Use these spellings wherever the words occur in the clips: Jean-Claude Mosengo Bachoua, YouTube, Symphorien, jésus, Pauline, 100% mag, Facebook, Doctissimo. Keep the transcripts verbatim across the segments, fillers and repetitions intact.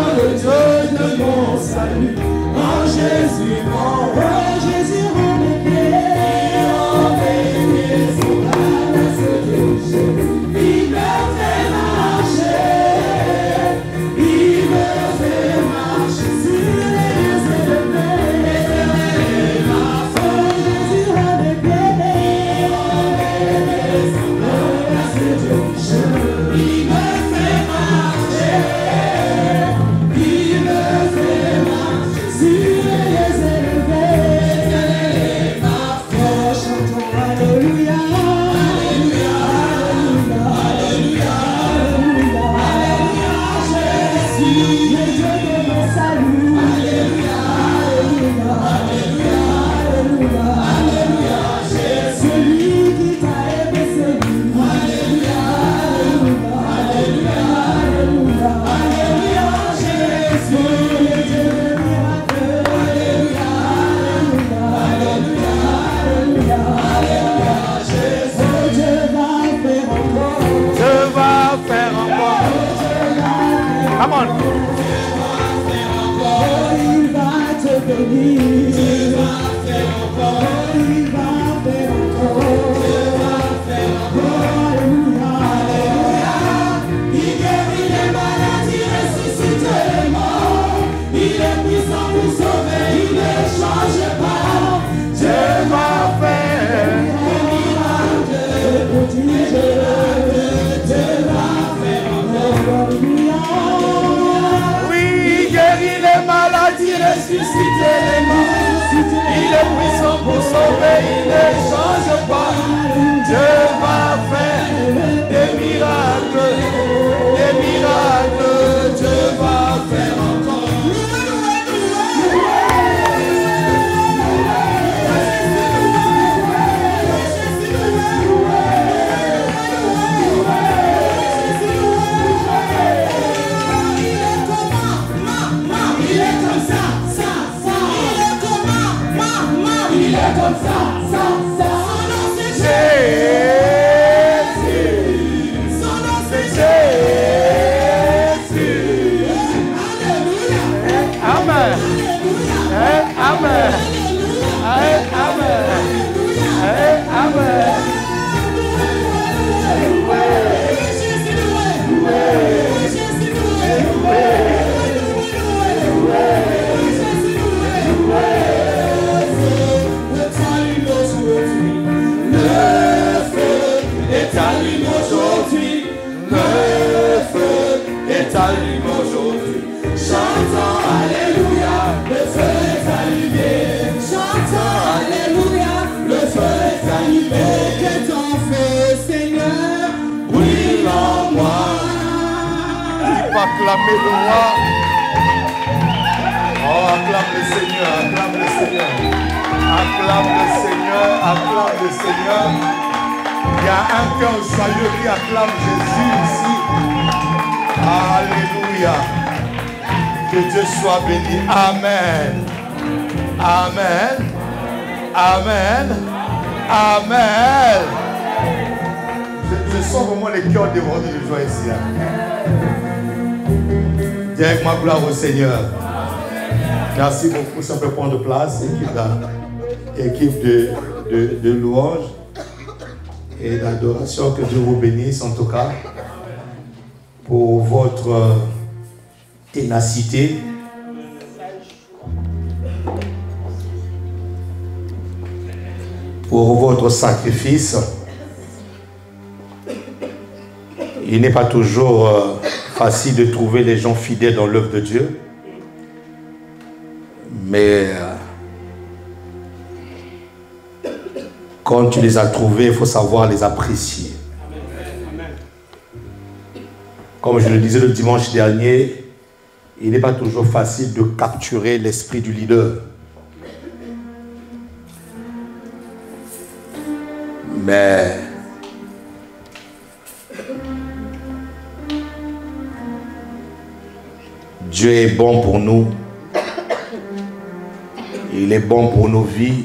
le Dieu de mon salut. En Jésus, en Jésus, en béni, en béni, son âme à se toucher. Il me fait marcher, il me fait marcher sur les élevés. En Jésus, en béni, en béni, son âme à se toucher. Il me fait marcher. Acclamez le roi. Oh, acclame le Seigneur, acclame le Seigneur. Acclame le Seigneur, acclame le Seigneur. Il y a un cœur joyeux qui acclame Jésus ici. Alléluia. Que Dieu soit béni. Amen. Amen. Amen. Amen. Je sens vraiment les cœurs débordés de joie ici. Avec ma gloire au Seigneur. Merci beaucoup. Ça peut prendre place. Équipe de, de, de louanges et d'adoration. Que Dieu vous bénisse en tout cas pour votre ténacité. Pour votre sacrifice. Il n'est pas toujours euh, facile de trouver les gens fidèles dans l'œuvre de Dieu. Mais euh, quand tu les as trouvés, il faut savoir les apprécier. Comme je le disais le dimanche dernier, il n'est pas toujours facile de capturer l'esprit du leader. Mais Dieu est bon pour nous. Il est bon pour nos vies.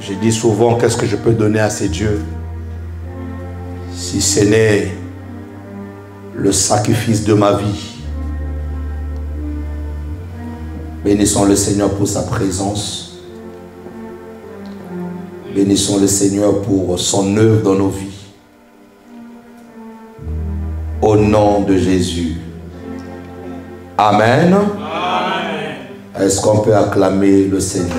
Je dis souvent, qu'est-ce que je peux donner à ces dieux si ce n'est le sacrifice de ma vie. Bénissons le Seigneur pour sa présence. Bénissons le Seigneur pour son œuvre dans nos vies. Au nom de Jésus. Amen. Amen. Est-ce qu'on peut acclamer le Seigneur?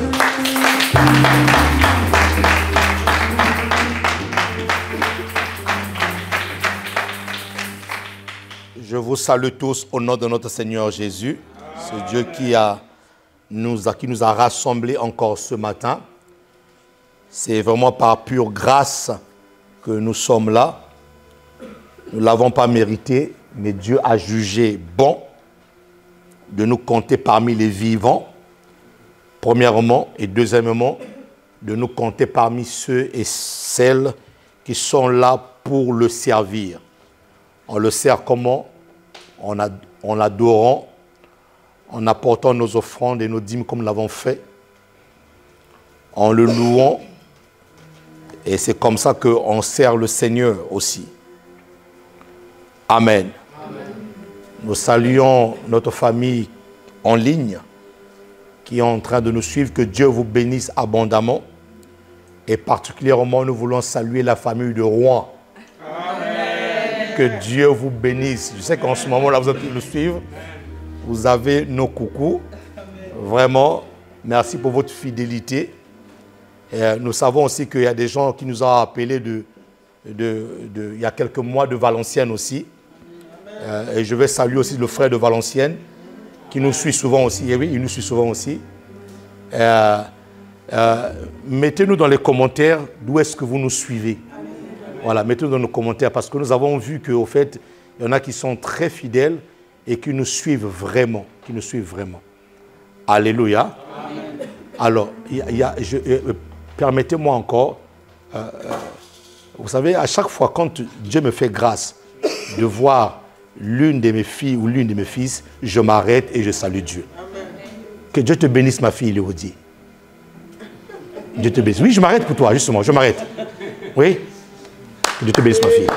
Je vous salue tous au nom de notre Seigneur Jésus. C'est Dieu qui a nous a, qui nous a rassemblés encore ce matin. C'est vraiment par pure grâce que nous sommes là. Nous ne l'avons pas mérité, mais Dieu a jugé bon de nous compter parmi les vivants, premièrement, et deuxièmement, de nous compter parmi ceux et celles qui sont là pour le servir. On le sert comment? En, ad, en adorant, en apportant nos offrandes et nos dîmes comme nous l'avons fait, en le louant. Et c'est comme ça qu'on sert le Seigneur aussi. Amen. Amen. Nous saluons notre famille en ligne qui est en train de nous suivre. Que Dieu vous bénisse abondamment. Et particulièrement, nous voulons saluer la famille de Rouen. Amen. Que Dieu vous bénisse. Je sais qu'en ce moment-là, vous êtes nous suivre. Vous avez nos coucous. Vraiment, merci pour votre fidélité. Et nous savons aussi qu'il y a des gens qui nous ont appelés de, de, de, il y a quelques mois de Valenciennes aussi. Euh, et je vais saluer aussi le frère de Valenciennes qui nous suit souvent aussi. Et oui, il nous suit souvent aussi. Euh, euh, mettez-nous dans les commentaires d'où est-ce que vous nous suivez. Voilà, mettez-nous dans nos commentaires parce que nous avons vu qu'au fait, il y en a qui sont très fidèles et qui nous suivent vraiment, qui nous suivent vraiment. Alléluia. Amen. Alors, euh, permettez-moi encore, euh, euh, vous savez, à chaque fois quand Dieu me fait grâce de voir l'une de mes filles ou l'une de mes fils, je m'arrête et je salue Dieu. Amen. Que Dieu te bénisse ma fille, Léodie. Dieu te bénisse. Oui, je m'arrête pour toi, justement, je m'arrête. Oui, que Dieu te bénisse ma fille.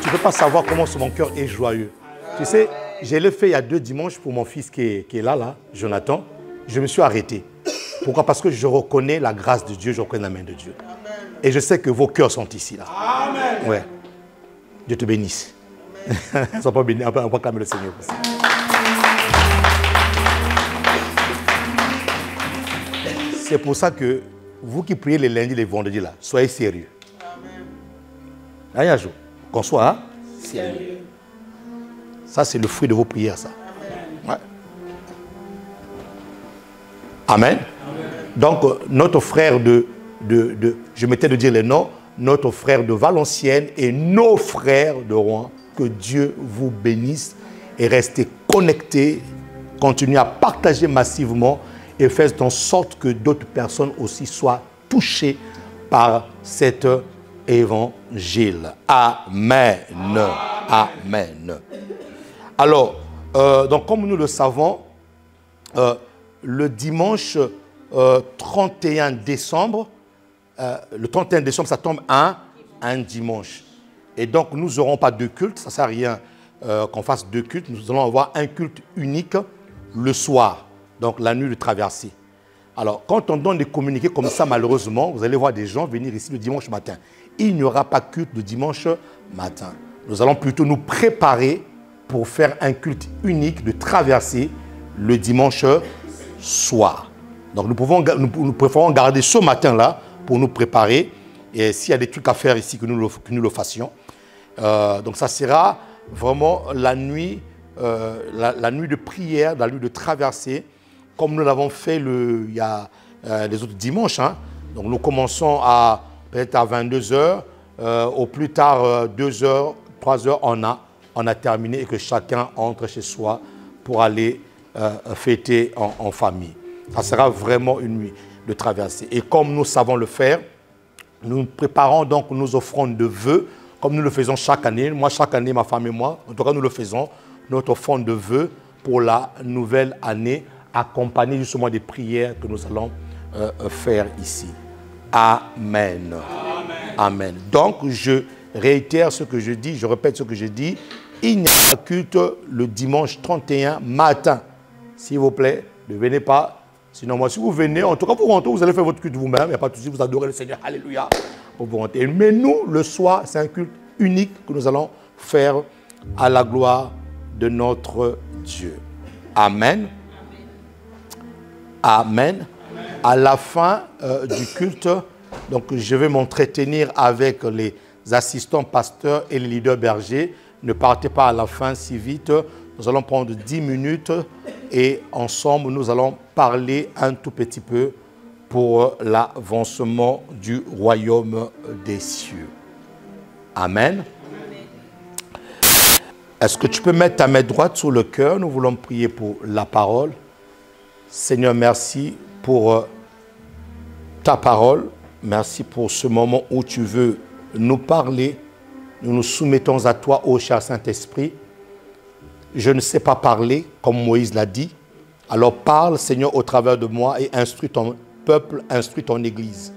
Je ne peux pas savoir comment mon cœur est joyeux. Tu sais, je l'ai fait il y a deux dimanches pour mon fils qui est, qui est là, là, Jonathan. Je me suis arrêté. Pourquoi? Parce que je reconnais la grâce de Dieu, je reconnais la main de Dieu. Amen. Et je sais que vos cœurs sont ici, là. Amen. Ouais. Dieu te bénisse. Amen. Sois pas béni. On va acclamer le Seigneur. C'est pour ça que vous qui priez les lundis, les vendredis, là, soyez sérieux. Amen. Un jour, qu'on soit hein, sérieux. Ça, c'est le fruit de vos prières, ça. Amen. Ouais. Amen. Amen. Donc, euh, notre frère de, de, de... Je m'étais de dire les noms. Notre frère de Valenciennes et nos frères de Rouen. Que Dieu vous bénisse et restez connectés. Continuez à partager massivement et faites en sorte que d'autres personnes aussi soient touchées par cet évangile. Amen. Amen. Amen. Alors, euh, donc comme nous le savons, euh, le dimanche euh, trente et un décembre, euh, le trente et un décembre, ça tombe un, un dimanche. Et donc, nous n'aurons pas deux cultes, ça ne sert à rien euh, qu'on fasse deux cultes. Nous allons avoir un culte unique le soir, donc la nuit de traversée. Alors, quand on donne des communiqués comme ça, malheureusement, vous allez voir des gens venir ici le dimanche matin. Il n'y aura pas culte le dimanche matin. Nous allons plutôt nous préparer pour faire un culte unique de traversée le dimanche soir. Donc nous, pouvons, nous, nous préférons garder ce matin-là pour nous préparer. Et s'il y a des trucs à faire ici, que nous le, que nous le fassions. Euh, donc ça sera vraiment la nuit, euh, la, la nuit de prière, la nuit de traversée, comme nous l'avons fait le, il y a, euh, les autres dimanches. Hein. Donc nous commençons à peut-être à vingt-deux heures, euh, au plus tard euh, deux heures, trois heures, on a, on a terminé et que chacun entre chez soi pour aller Euh, fêter en, en famille. Ça sera vraiment une nuit de traversée. Et comme nous savons le faire, nous préparons donc nos offrandes de vœux, comme nous le faisons chaque année. Moi, chaque année, ma femme et moi, en tout cas, nous le faisons, notre offrande de vœux pour la nouvelle année, accompagnée justement des prières que nous allons euh, faire ici. Amen. Amen. Amen. Donc, je réitère ce que je dis, je répète ce que je dis. Il n'y a pas culte le dimanche trente et un matin. S'il vous plaît, ne venez pas. Sinon, moi, si vous venez, en tout cas, vous rentrez, vous allez faire votre culte vous-même. Il n'y a pas de souci, vous adorez le Seigneur. Alléluia. Vous vous rentrez. Mais nous, le soir, c'est un culte unique que nous allons faire à la gloire de notre Dieu. Amen. Amen. Amen. À la fin euh, du culte, donc je vais m'entretenir avec les assistants pasteurs et les leaders bergers. Ne partez pas à la fin si vite. Nous allons prendre dix minutes et ensemble, nous allons parler un tout petit peu pour l'avancement du royaume des cieux. Amen. Est-ce que tu peux mettre ta main droite sur le cœur? Nous voulons prier pour la parole. Seigneur, merci pour ta parole. Merci pour ce moment où tu veux nous parler. Nous nous soumettons à toi, ô cher Saint-Esprit. Je ne sais pas parler, comme Moïse l'a dit. Alors parle, Seigneur, au travers de moi et instruis ton peuple, instruis ton Église.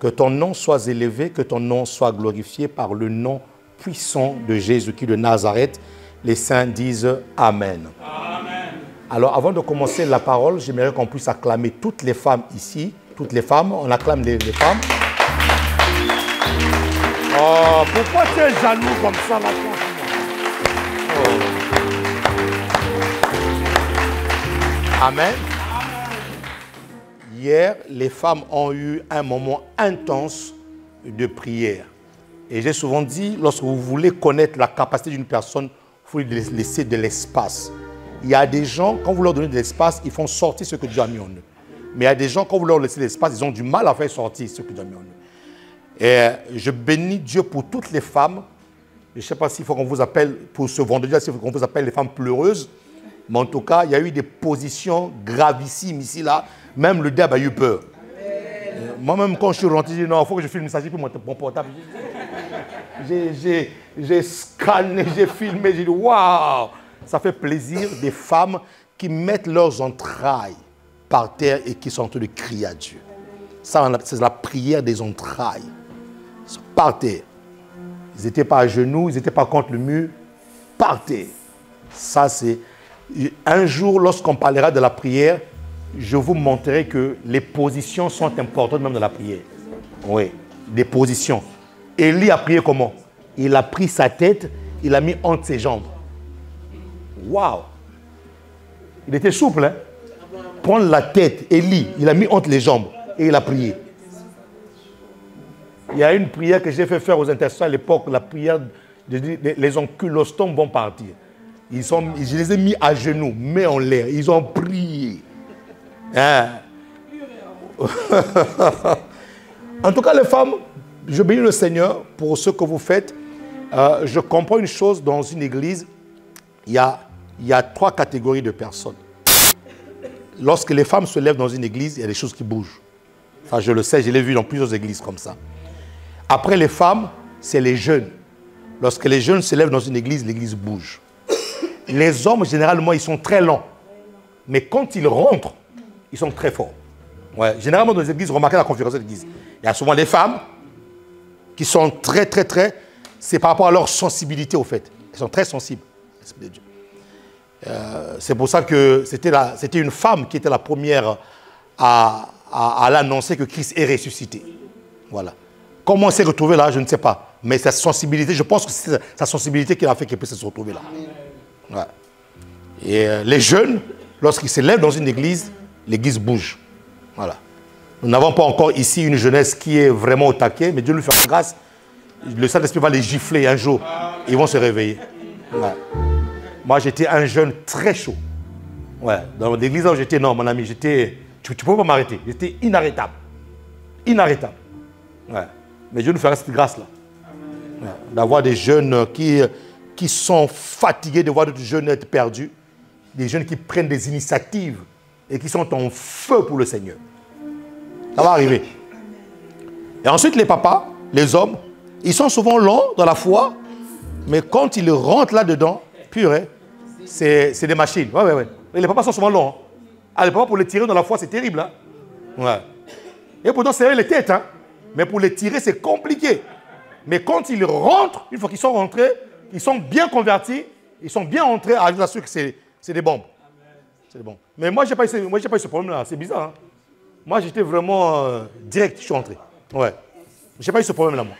Que ton nom soit élevé, que ton nom soit glorifié par le nom puissant de Jésus-Christ de Nazareth. Les saints disent Amen. Amen. Alors avant de commencer la parole, j'aimerais qu'on puisse acclamer toutes les femmes ici. Toutes les femmes, on acclame les, les femmes. Oh, pourquoi tu es jaloux comme ça là, oh. Amen. Hier, les femmes ont eu un moment intense de prière. Et j'ai souvent dit, lorsque vous voulez connaître la capacité d'une personne, il faut lui laisser de l'espace. Il y a des gens, quand vous leur donnez de l'espace, ils font sortir ce que Dieu a mis en eux. Mais il y a des gens, quand vous leur laissez de l'espace, ils ont du mal à faire sortir ce que Dieu a mis en eux. Et je bénis Dieu pour toutes les femmes. Je ne sais pas s'il faut qu'on vous appelle, pour ce vendredi, s'il faut qu'on vous appelle les femmes pleureuses. Mais en tout cas, il y a eu des positions gravissimes ici, là. Même le diable a eu peur. Moi-même, quand je suis rentré, j'ai dit non, il faut que je filme ça, j'ai pris mon portable. J'ai scanné, j'ai filmé, j'ai dit waouh! Ça fait plaisir des femmes qui mettent leurs entrailles par terre et qui sont en train de crier à Dieu. Ça, c'est la prière des entrailles. Par terre. Ils n'étaient pas à genoux, ils n'étaient pas contre le mur. Par terre. Ça, c'est. Un jour, lorsqu'on parlera de la prière, je vous montrerai que les positions sont importantes même dans la prière. Oui, des positions. Élie a prié comment? Il a pris sa tête, il l'a mis entre ses jambes. Waouh! Il était souple, hein? Prendre la tête, Élie, il l'a mis entre les jambes et il a prié. Il y a une prière que j'ai fait faire aux intercesseurs à l'époque, la prière, je dis, les enculostons vont partir. Ils sont, je les ai mis à genoux, mais en l'air, ils ont prié. Hein? En tout cas, les femmes, je bénis le Seigneur pour ce que vous faites. Euh, je comprends une chose, dans une église, il y a, il y a trois catégories de personnes. Lorsque les femmes se lèvent dans une église, il y a des choses qui bougent. Ça, je le sais, je l'ai vu dans plusieurs églises comme ça. Après les femmes, c'est les jeunes. Lorsque les jeunes se lèvent dans une église, l'église bouge. Les hommes, généralement, ils sont très lents. Mais quand ils rentrent, ils sont très forts. Ouais. Généralement, dans les églises, remarquez la conférence de l'église. Il y a souvent des femmes qui sont très, très, très... C'est par rapport à leur sensibilité, au fait. Elles sont très sensibles. Euh, c'est pour ça que c'était une femme qui était la première à, à, à l'annoncer que Christ est ressuscité. Voilà. Comment elle s'est retrouvée là, je ne sais pas. Mais sa sensibilité, je pense que c'est sa sensibilité qui l'a fait qu'elle puisse se retrouver là. Ouais. Et euh, les jeunes, lorsqu'ils se lèvent dans une église, l'église bouge. Voilà. Nous n'avons pas encore ici une jeunesse qui est vraiment au taquet, mais Dieu lui fera grâce. Le Saint-Esprit va les gifler un jour. Ils vont se réveiller. Ouais. Moi, j'étais un jeune très chaud. Ouais. Dans l'église où j'étais, non, mon ami, j'étais... Tu ne peux pas m'arrêter. J'étais inarrêtable. Inarrêtable. Ouais. Mais Dieu nous fera cette grâce-là. Ouais. D'avoir des jeunes qui, qui sont fatigués de voir d'autres jeunes être perdus. Des jeunes qui prennent des initiatives et qui sont en feu pour le Seigneur. Ça va arriver. Et ensuite, les papas, les hommes, ils sont souvent longs dans la foi, mais quand ils rentrent là-dedans, purée, c'est des machines. Ouais, ouais, ouais. Et les papas sont souvent longs. Hein. Ah, les papas, pour les tirer dans la foi, c'est terrible. Hein. Ouais. Et pourtant, c'est eux les têtes. Hein. Mais pour les tirer, c'est compliqué. Mais quand ils rentrent, une fois qu'ils sont rentrés, ils sont bien convertis, ils sont bien rentrés, à vous assurer que c'est des bombes. C'est des bombes. Mais moi, je n'ai pas, pas eu ce problème-là. C'est bizarre. Hein? Moi, j'étais vraiment euh, direct, je suis rentré. Ouais. Je n'ai pas eu ce problème-là, moi.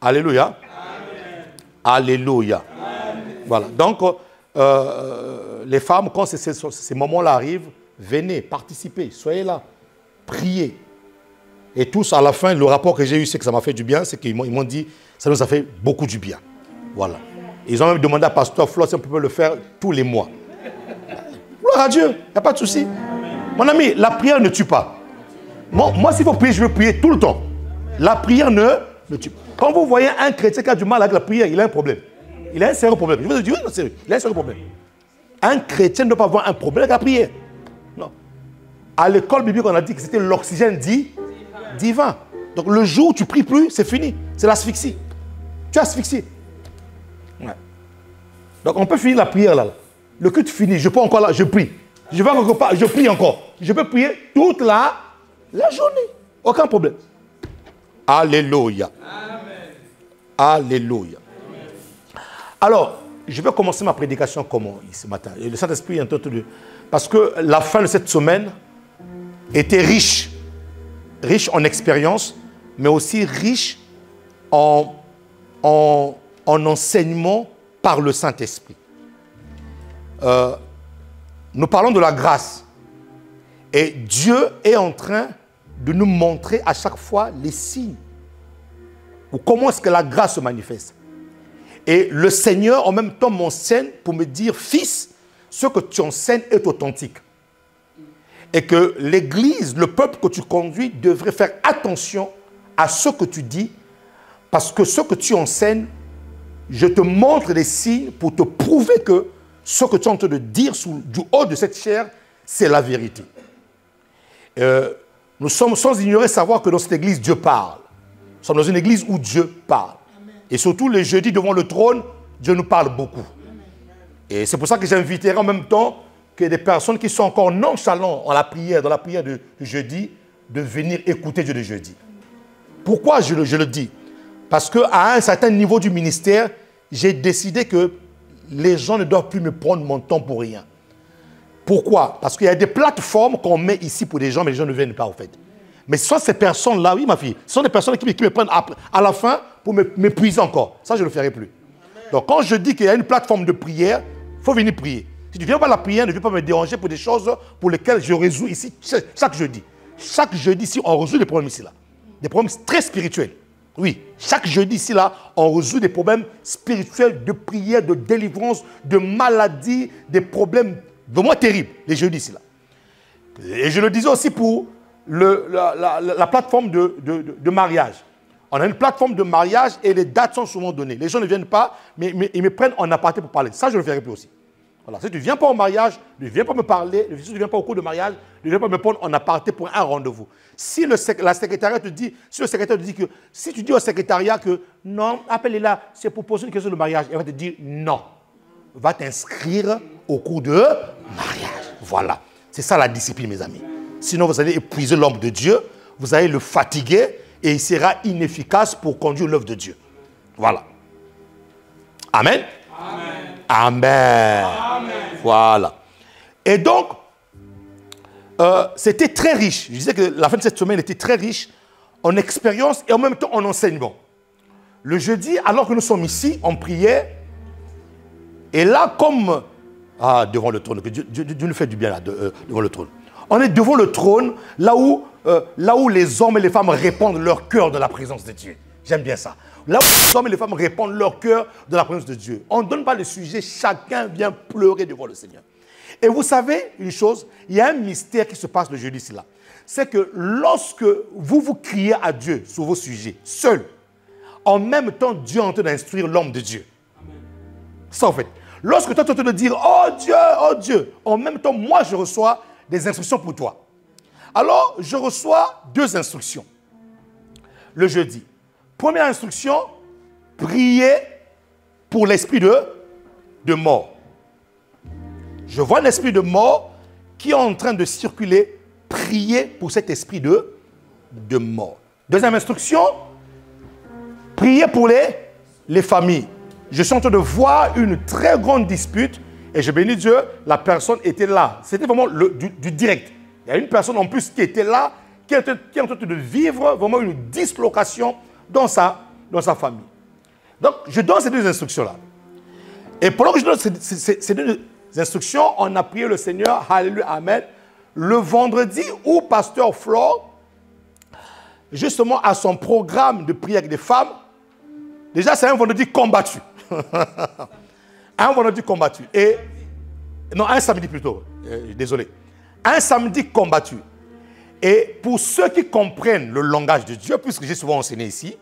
Alléluia. Amen. Alléluia. Amen. Voilà. Donc, euh, euh, les femmes, quand ces, ces, ces moments-là arrivent, venez, participez, soyez là, priez. Et tous, à la fin, le rapport que j'ai eu, c'est que ça m'a fait du bien, c'est qu'ils m'ont dit, ça nous a fait beaucoup du bien. Voilà. Ils ont même demandé à Pasteur Flo si on peut le faire tous les mois. Gloire à Dieu, il n'y a pas de souci. Mon ami, la prière ne tue pas. Moi, moi s'il faut prier, je veux prier tout le temps. La prière ne, ne tue pas. Quand vous voyez un chrétien qui a du mal avec la prière, il a un problème. Il a un sérieux problème. Je vous dis, oui, non, sérieux. Il a un sérieux problème. Un chrétien ne doit pas avoir un problème avec la prière. Non. À l'école biblique, on a dit que c'était l'oxygène dit divin. Donc le jour où tu ne pries plus, c'est fini. C'est l'asphyxie. Tu asphyxies. Ouais. Donc on peut finir la prière là. là. Le culte finit. Je peux encore là, je prie. Je vais encore pas, je prie encore. Je peux prier toute la, la journée. Aucun problème. Alléluia. Amen. Alléluia. Amen. Alors, je vais commencer ma prédication comment ce matin. Et le Saint-Esprit est un tout de... Parce que la fin de cette semaine était riche. Riche en expérience, mais aussi riche en, en, en enseignement par le Saint-Esprit. Euh, nous parlons de la grâce. Et Dieu est en train de nous montrer à chaque fois les signes. Ou comment est-ce que la grâce se manifeste. Et le Seigneur en même temps m'enseigne pour me dire, fils, ce que tu enseignes est authentique. Et que l'Église, le peuple que tu conduis, devrait faire attention à ce que tu dis, parce que ce que tu enseignes, je te montre des signes pour te prouver que ce que tu es en train de dire sous, du haut de cette chaire, c'est la vérité. Euh, nous sommes sans ignorer savoir que dans cette Église, Dieu parle. Nous sommes dans une Église où Dieu parle. Et surtout, les jeudis devant le trône, Dieu nous parle beaucoup. Et c'est pour ça que j'inviterai en même temps que des personnes qui sont encore nonchalantes en la prière, dans la prière de jeudi, de venir écouter Dieu de jeudi. Pourquoi je le, je le dis? Parce qu'à un certain niveau du ministère, j'ai décidé que les gens ne doivent plus me prendre mon temps pour rien. Pourquoi? Parce qu'il y a des plateformes qu'on met ici pour des gens, mais les gens ne viennent pas, en fait. Mais ce sont ces personnes-là, oui, ma fille, ce sont des personnes qui, qui me prennent à, à la fin pour m'épuiser encore. Ça, je ne le ferai plus. Donc, quand je dis qu'il y a une plateforme de prière, il faut venir prier. Si tu ne viens pas à la prière, ne viens pas me déranger pour des choses pour lesquelles je résous ici chaque jeudi. Chaque jeudi ici, on résout des problèmes ici-là. Des problèmes très spirituels. Oui, chaque jeudi ici-là, on résout des problèmes spirituels de prière, de délivrance, de maladies, des problèmes vraiment terribles, les jeudis ici-là. Et je le disais aussi pour le, la, la, la plateforme de, de, de, de mariage. On a une plateforme de mariage et les dates sont souvent données. Les gens ne viennent pas, mais, mais ils me prennent en aparté pour parler. Ça, je ne le ferai plus aussi. Voilà. Si tu ne viens pas au mariage, ne viens pas me parler, si tu ne viens pas au cours de mariage, ne viens pas me prendre en aparté pour un rendez-vous. Si le sec, la secrétariat te dit, si le secrétaire te dit que, si tu dis au secrétariat que non, appelez-la, c'est pour poser une question de mariage, elle va te dire non, va t'inscrire au cours de mariage. Voilà. C'est ça la discipline, mes amis. Sinon, vous allez épuiser l'homme de Dieu, vous allez le fatiguer et il sera inefficace pour conduire l'œuvre de Dieu. Voilà. Amen. Amen. Amen. Amen. Voilà. Et donc, euh, c'était très riche. Je disais que la fin de cette semaine était très riche en expérience et en même temps en enseignement. Le jeudi, alors que nous sommes ici, on priait. Et là, comme... Ah, devant le trône. Dieu, Dieu, Dieu nous fait du bien, là, de, euh, devant le trône. On est devant le trône, là où, euh, là où les hommes et les femmes répandent leur cœur de la présence de Dieu. J'aime bien ça. Là où les hommes et les femmes répandent leur cœur de la présence de Dieu. On ne donne pas le sujet, chacun vient pleurer devant le Seigneur. Et vous savez une chose, il y a un mystère qui se passe le jeudi ici-là. C'est que lorsque vous vous criez à Dieu sur vos sujets, seul, en même temps, Dieu est en train d'instruire l'homme de Dieu. Ça en fait. Lorsque toi, tu es en train de dire, oh Dieu, oh Dieu, en même temps, moi, je reçois des instructions pour toi. Alors, je reçois deux instructions. Le jeudi. Première instruction, prier pour l'esprit de, de mort. Je vois l'esprit de mort qui est en train de circuler. Prier pour cet esprit de, de mort. Deuxième instruction, priez pour les, les familles. Je suis en train de voir une très grande dispute et je bénis Dieu, la personne était là. C'était vraiment le, du, du direct. Il y a une personne en plus qui était là, qui est, qui est en train de vivre vraiment une dislocation dans sa, dans sa famille. Donc, je donne ces deux instructions-là. Et pendant que je donne ces, ces, ces deux instructions, on a prié le Seigneur, Alléluia, Amen. Le vendredi où Pasteur Flore, justement, a son programme de prière avec des femmes, déjà, c'est un vendredi combattu. Un vendredi combattu. Et, non, un samedi plutôt. Euh, désolé. Un samedi combattu. Et pour ceux qui comprennent le langage de Dieu, puisque j'ai souvent enseigné ici,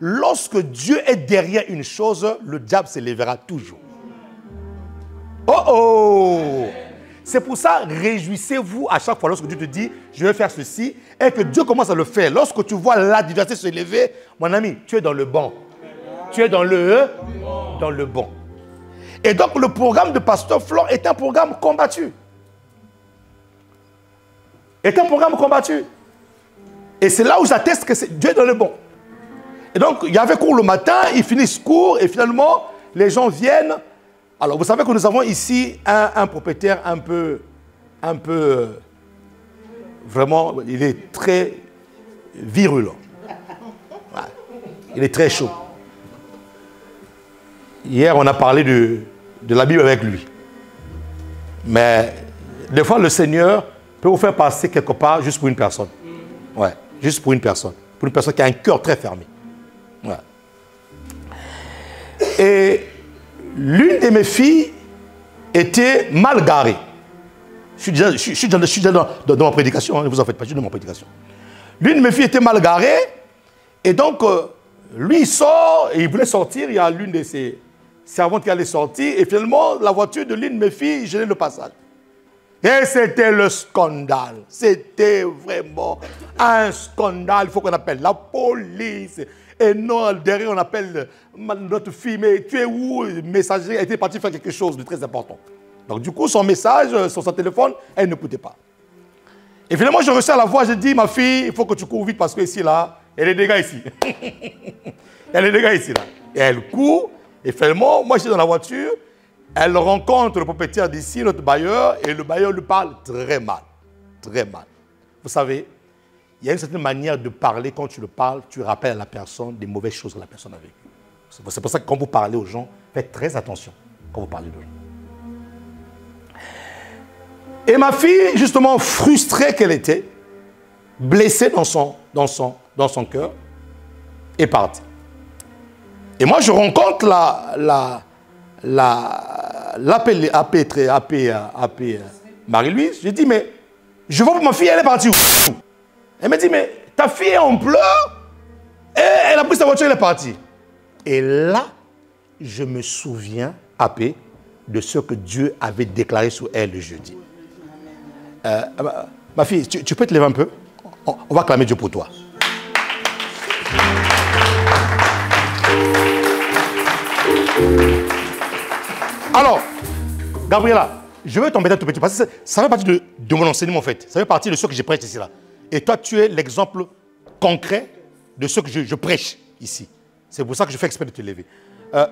lorsque Dieu est derrière une chose, le diable se lèvera toujours. Oh oh! C'est pour ça, réjouissez-vous à chaque fois lorsque Dieu te dit, je vais faire ceci, et que Dieu commence à le faire. Lorsque tu vois l'adversité se lever, mon ami, tu es dans le bon. Tu es dans le, dans le bon. Et donc, le programme de Pasteur Flore est un programme combattu. Est un programme combattu. Et c'est là où j'atteste que Dieu est dans le bon. Et donc, il y avait cours le matin, ils finissent cours, et finalement, les gens viennent. Alors, vous savez que nous avons ici un, un propriétaire un peu, un peu, euh, vraiment, il est très virulent. Voilà. Il est très chaud. Hier, on a parlé de, de la Bible avec lui. Mais, des fois, le Seigneur peut vous faire passer quelque part juste pour une personne. Ouais, juste pour une personne. Pour une personne qui a un cœur très fermé. Ouais. Et l'une de mes filles était mal garée. Je suis déjà, je, je suis dans, je suis dans, dans, dans ma prédication, hein, ne vous en faites pas, je suis dans ma prédication. L'une de mes filles était mal garée, et donc, euh, lui, il sort, et il voulait sortir, il y a l'une de ses servantes qui allait sortir, et finalement, la voiture de l'une de mes filles gênait le passage. Et c'était le scandale. C'était vraiment un scandale. Il faut qu'on appelle la police. Et non, derrière, on appelle notre fille. Mais tu es où? Le messager était parti faire quelque chose de très important. Donc, du coup, son message sur son téléphone, elle ne pouvait pas. Et finalement, je reçois la voix. Je dis, ma fille, il faut que tu cours vite parce que ici, là, il y a des dégâts ici. Il y a des dégâts ici, là. Et elle court. Et finalement, moi, je suis dans la voiture. Elle rencontre le propriétaire d'ici, notre bailleur, et le bailleur lui parle très mal. Très mal. Vous savez, il y a une certaine manière de parler. Quand tu le parles, tu rappelles à la personne des mauvaises choses que la personne a vécues. C'est pour ça que quand vous parlez aux gens, faites très attention quand vous parlez aux gens. Et ma fille, justement, frustrée qu'elle était, blessée dans son, dans son, dans son cœur, est partie. Et moi, je rencontre la... la La, l'A P Marie-Louise, j'ai dit, mais je vois que ma fille, elle est partie où? Elle me dit, mais ta fille est en pleurs et elle a pris sa voiture, elle est partie. Et là, je me souviens, A P, de ce que Dieu avait déclaré sur elle le jeudi. Euh, ma fille, tu, tu peux te lever un peu? On, on va clamer Dieu pour toi. Alors, Gabriela, je vais t'embêter un tout petit peu, parce que ça fait partie de, de mon enseignement en fait. Ça fait partie de ce que je prêche ici. Là. Et toi, tu es l'exemple concret de ce que je, je prêche ici. C'est pour ça que je fais exprès de te lever. Euh,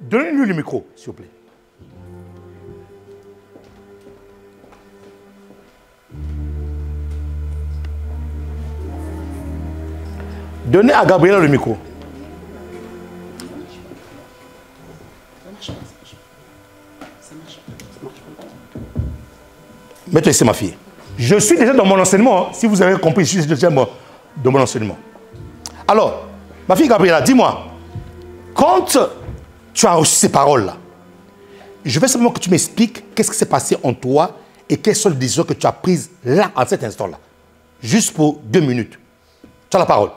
Donne-lui le micro, s'il vous plaît. Donnez à Gabriela le micro. Mettez ici ma fille. Je suis déjà dans mon enseignement. Hein. Si vous avez compris, je suis déjà dans mon enseignement. Alors, ma fille Gabriela, dis-moi, quand tu as reçu ces paroles-là, je veux simplement que tu m'expliques qu'est-ce qui s'est passé en toi et quelles sont les décisions que tu as prises là, à cet instant-là. Juste pour deux minutes. Tu as la parole.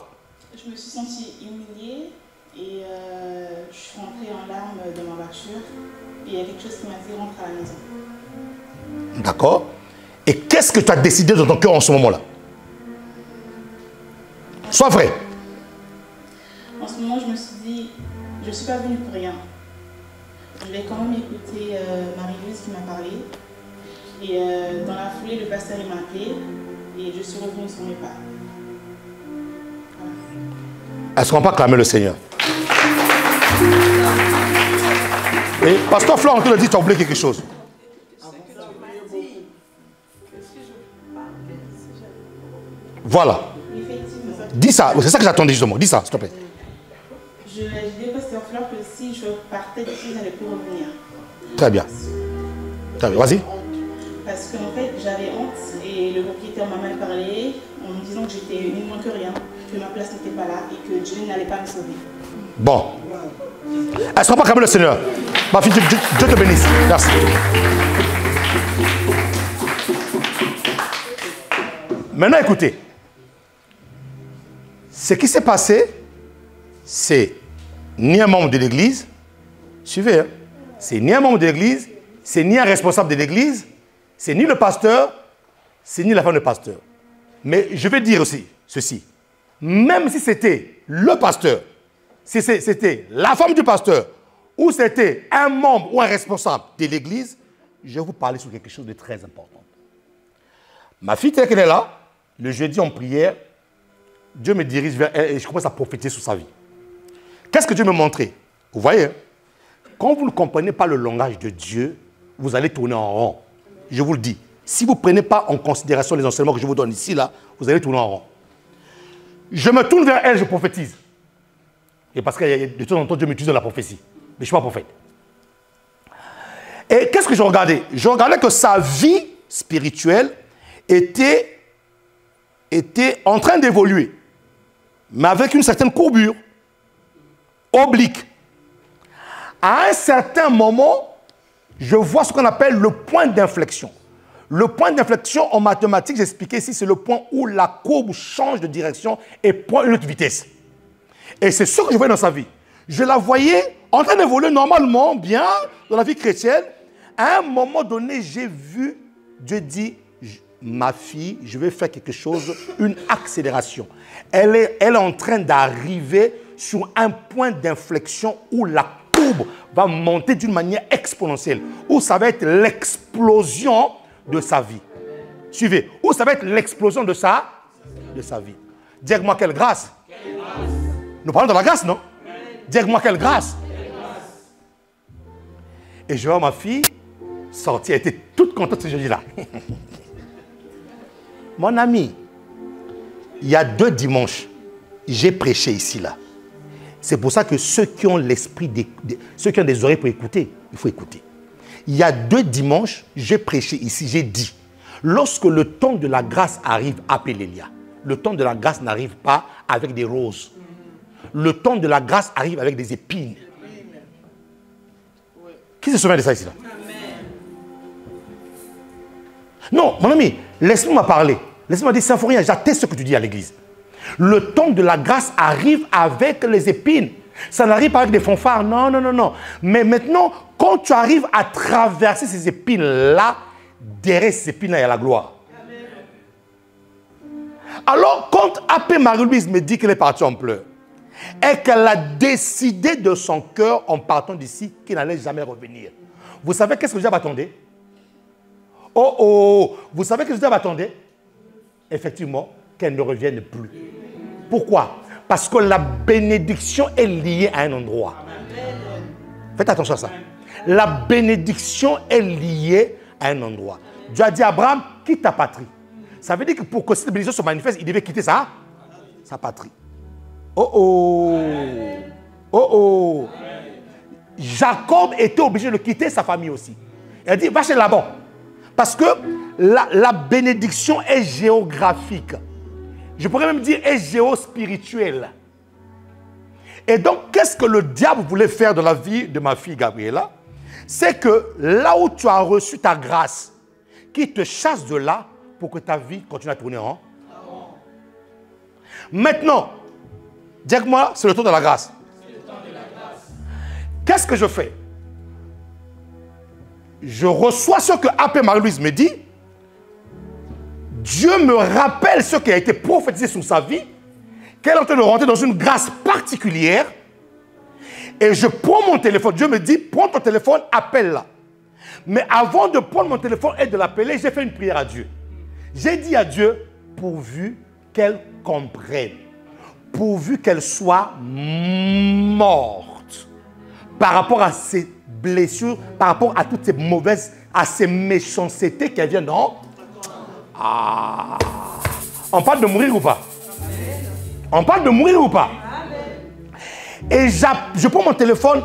Je me suis sentie humiliée et euh, je suis rentrée en larmes de ma voiture. Et il y a quelque chose qui m'a dit rentre à la maison. D'accord. Et qu'est-ce que tu as décidé dans ton cœur en ce moment-là? Sois vrai. En ce moment, je me suis dit, je ne suis pas venue pour rien. Je vais quand même écouter euh, Marie-Louise qui m'a parlé. Et euh, dans la foulée, le pasteur m'a appelé et je suis revenue sur mes pas. Est-ce qu'on peut acclamer le Seigneur? Et Pasteur Florent, on te dit, tu as oublié quelque chose. Voilà. Dis ça, c'est ça que j'attendais justement. Dis ça, s'il te plaît. Je vais dire, Pasteur Florent, que si je partais d'ici, j'allais plus revenir. Très bien. Très bien, vas-y. Parce qu'en fait, j'avais honte et le propriétaire m'a mal parlé en me disant que j'étais ni moins que rien, que ma place n'était pas là et que Dieu n'allait pas me sauver. Bon. Est-ce qu'on peut acclamer le Seigneur? Ma fille, Dieu te bénisse. Merci. Maintenant, écoutez. Ce qui s'est passé, c'est ni un membre de l'église, suivez, hein, c'est ni un membre de l'église, c'est ni un responsable de l'église, c'est ni le pasteur, c'est ni la femme de pasteur. Mais je vais dire aussi ceci. Même si c'était le pasteur, si c'était la femme du pasteur, ou c'était un membre ou un responsable de l'église, je vais vous parler sur quelque chose de très important. Ma fille, telle qu'elle est là, le jeudi en prière, Dieu me dirige vers elle et je commence à profiter sur sa vie. Qu'est-ce que Dieu me montrait? Vous voyez, quand vous ne comprenez pas le langage de Dieu, vous allez tourner en rond. Je vous le dis. Si vous ne prenez pas en considération les enseignements que je vous donne ici, là, vous allez tourner en rond. Je me tourne vers elle, je prophétise. Et parce que de temps en temps, Dieu m'utilise dans la prophétie. Mais je ne suis pas prophète. Et qu'est-ce que je regardais? Je regardais que sa vie spirituelle était, était en train d'évoluer. Mais avec une certaine courbure. Oblique. À un certain moment, je vois ce qu'on appelle le point d'inflexion. Le point d'inflexion en mathématiques, j'expliquais ici, c'est le point où la courbe change de direction et prend une autre vitesse. Et c'est ce que je voyais dans sa vie. Je la voyais en train d'évoluer normalement, bien, dans la vie chrétienne. À un moment donné, j'ai vu, Dieu dit, ma fille, je vais faire quelque chose, une accélération. Elle est, elle est en train d'arriver sur un point d'inflexion où la courbe va monter d'une manière exponentielle, où ça va être l'explosion de sa vie. Suivez, où ça va être l'explosion de sa, de sa vie. Dites-moi quelle grâce. Quelle grâce. Nous parlons de la grâce, non? Dites-moi quelle grâce. Quelle grâce. Et je vois ma fille sortir, elle était toute contente ce jeudi-là. Mon ami, il y a deux dimanches, j'ai prêché ici-là. C'est pour ça que ceux qui ont l'esprit, ceux qui ont des oreilles pour écouter, il faut écouter. Il y a deux dimanches, j'ai prêché ici, j'ai dit, lorsque le temps de la grâce arrive, appelez-la. Le temps de la grâce n'arrive pas avec des roses. Le temps de la grâce arrive avec des épines. Amen. Qui se souvient de ça ici-là? Non, mon ami, l'esprit m'a parlé. L'esprit m'a dit, Symphorien, j'atteste ce que tu dis à l'église. Le temps de la grâce arrive avec les épines. Ça n'arrive pas avec des fanfares. Non, non, non, non. Mais maintenant, quand tu arrives à traverser ces épines-là, derrière ces épines-là, il y a la gloire. Amen. Alors, quand A P Marie-Louise me dit qu'elle est partie en pleurs, et qu'elle a décidé de son cœur, en partant d'ici, qu'elle n'allait jamais revenir. Vous savez qu'est-ce que Dieu m'attendait? Oh, oh, vous savez qu'est-ce que Dieu m'attendait? Effectivement, qu'elle ne revienne plus. Pourquoi? Parce que la bénédiction est liée à un endroit. Faites attention à ça. La bénédiction est liée à un endroit. Dieu a dit à Abraham, quitte ta patrie. Ça veut dire que pour que cette bénédiction se manifeste, il devait quitter sa, sa patrie. Oh oh. Oh oh. Jacob était obligé de quitter sa famille aussi. Il a dit, va chez Laban. Parce que la, la bénédiction est géographique. Je pourrais même dire est géospirituelle. Et donc, qu'est-ce que le diable voulait faire dans la vie de ma fille Gabriella? C'est que là où tu as reçu ta grâce, qu'il te chasse de là pour que ta vie continue à tourner en rond. Maintenant, dis-moi, c'est le temps de la grâce. Qu'est-ce que je fais? Je reçois ce que A P Marie-Louise me dit. Dieu me rappelle ce qui a été prophétisé sur sa vie, qu'elle est en train de rentrer dans une grâce particulière. Et je prends mon téléphone. Dieu me dit, prends ton téléphone, appelle-la. Mais avant de prendre mon téléphone et de l'appeler, j'ai fait une prière à Dieu. J'ai dit à Dieu, pourvu qu'elle comprenne, pourvu qu'elle soit morte par rapport à ses blessures, par rapport à toutes ces mauvaises, à ces méchancetés qu'elle vient d'en. Ah. On parle de mourir ou pas? On parle de mourir ou pas? Et je prends mon téléphone,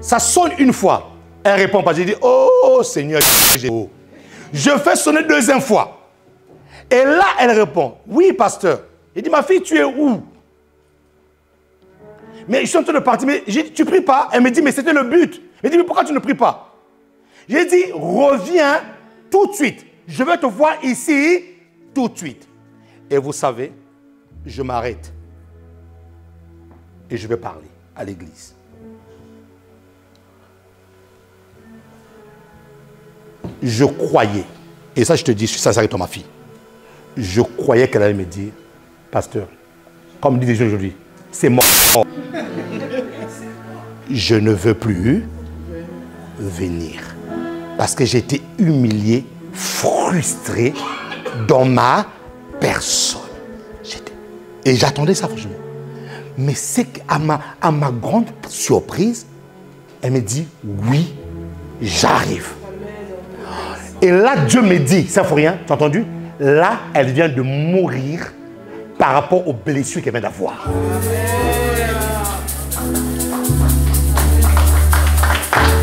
ça sonne une fois. Elle répond pas. Je dis, oh Seigneur, je fais sonner deuxième fois. Et là, elle répond, oui, pasteur. Il dit, ma fille, tu es où? Mais je suis en train de partir. Mais j'ai dit, tu ne pries pas? Elle me dit, mais c'était le but. Elle dit, mais pourquoi tu ne pries pas? J'ai dit, reviens tout de suite. Je veux te voir ici tout de suite. Et vous savez, je m'arrête. Et je vais parler à l'église. Je croyais, et ça je te dis, ça s'arrête à ma fille. Je croyais qu'elle allait me dire, pasteur, comme dit les gens aujourd'hui, c'est mort. Je ne veux plus venir. Parce que j'ai été humilié, frustré dans ma personne. Et j'attendais ça franchement. Mais c'est qu'à ma, à ma grande surprise, elle me dit, oui, j'arrive. Et là, Dieu me dit, Symphorien, tu as entendu? Là, elle vient de mourir par rapport aux blessures qu'elle vient d'avoir.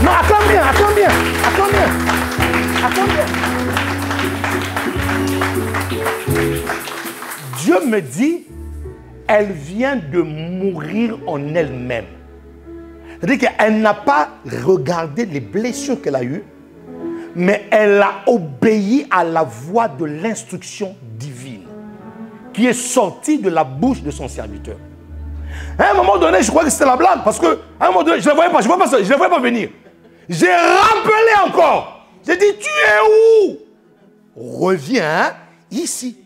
Non, attends bien, attends bien, attends bien, attends bien. Dieu me dit, elle vient de mourir en elle-même. C'est-à-dire qu'elle n'a pas regardé les blessures qu'elle a eues, mais elle a obéi à la voix de l'instruction divine qui est sortie de la bouche de son serviteur. À un moment donné, je crois que c'était la blague, parce que à un moment donné, je ne la voyais pas, je ne voyais, voyais pas venir. J'ai rappelé encore. J'ai dit, tu es où? Reviens ici.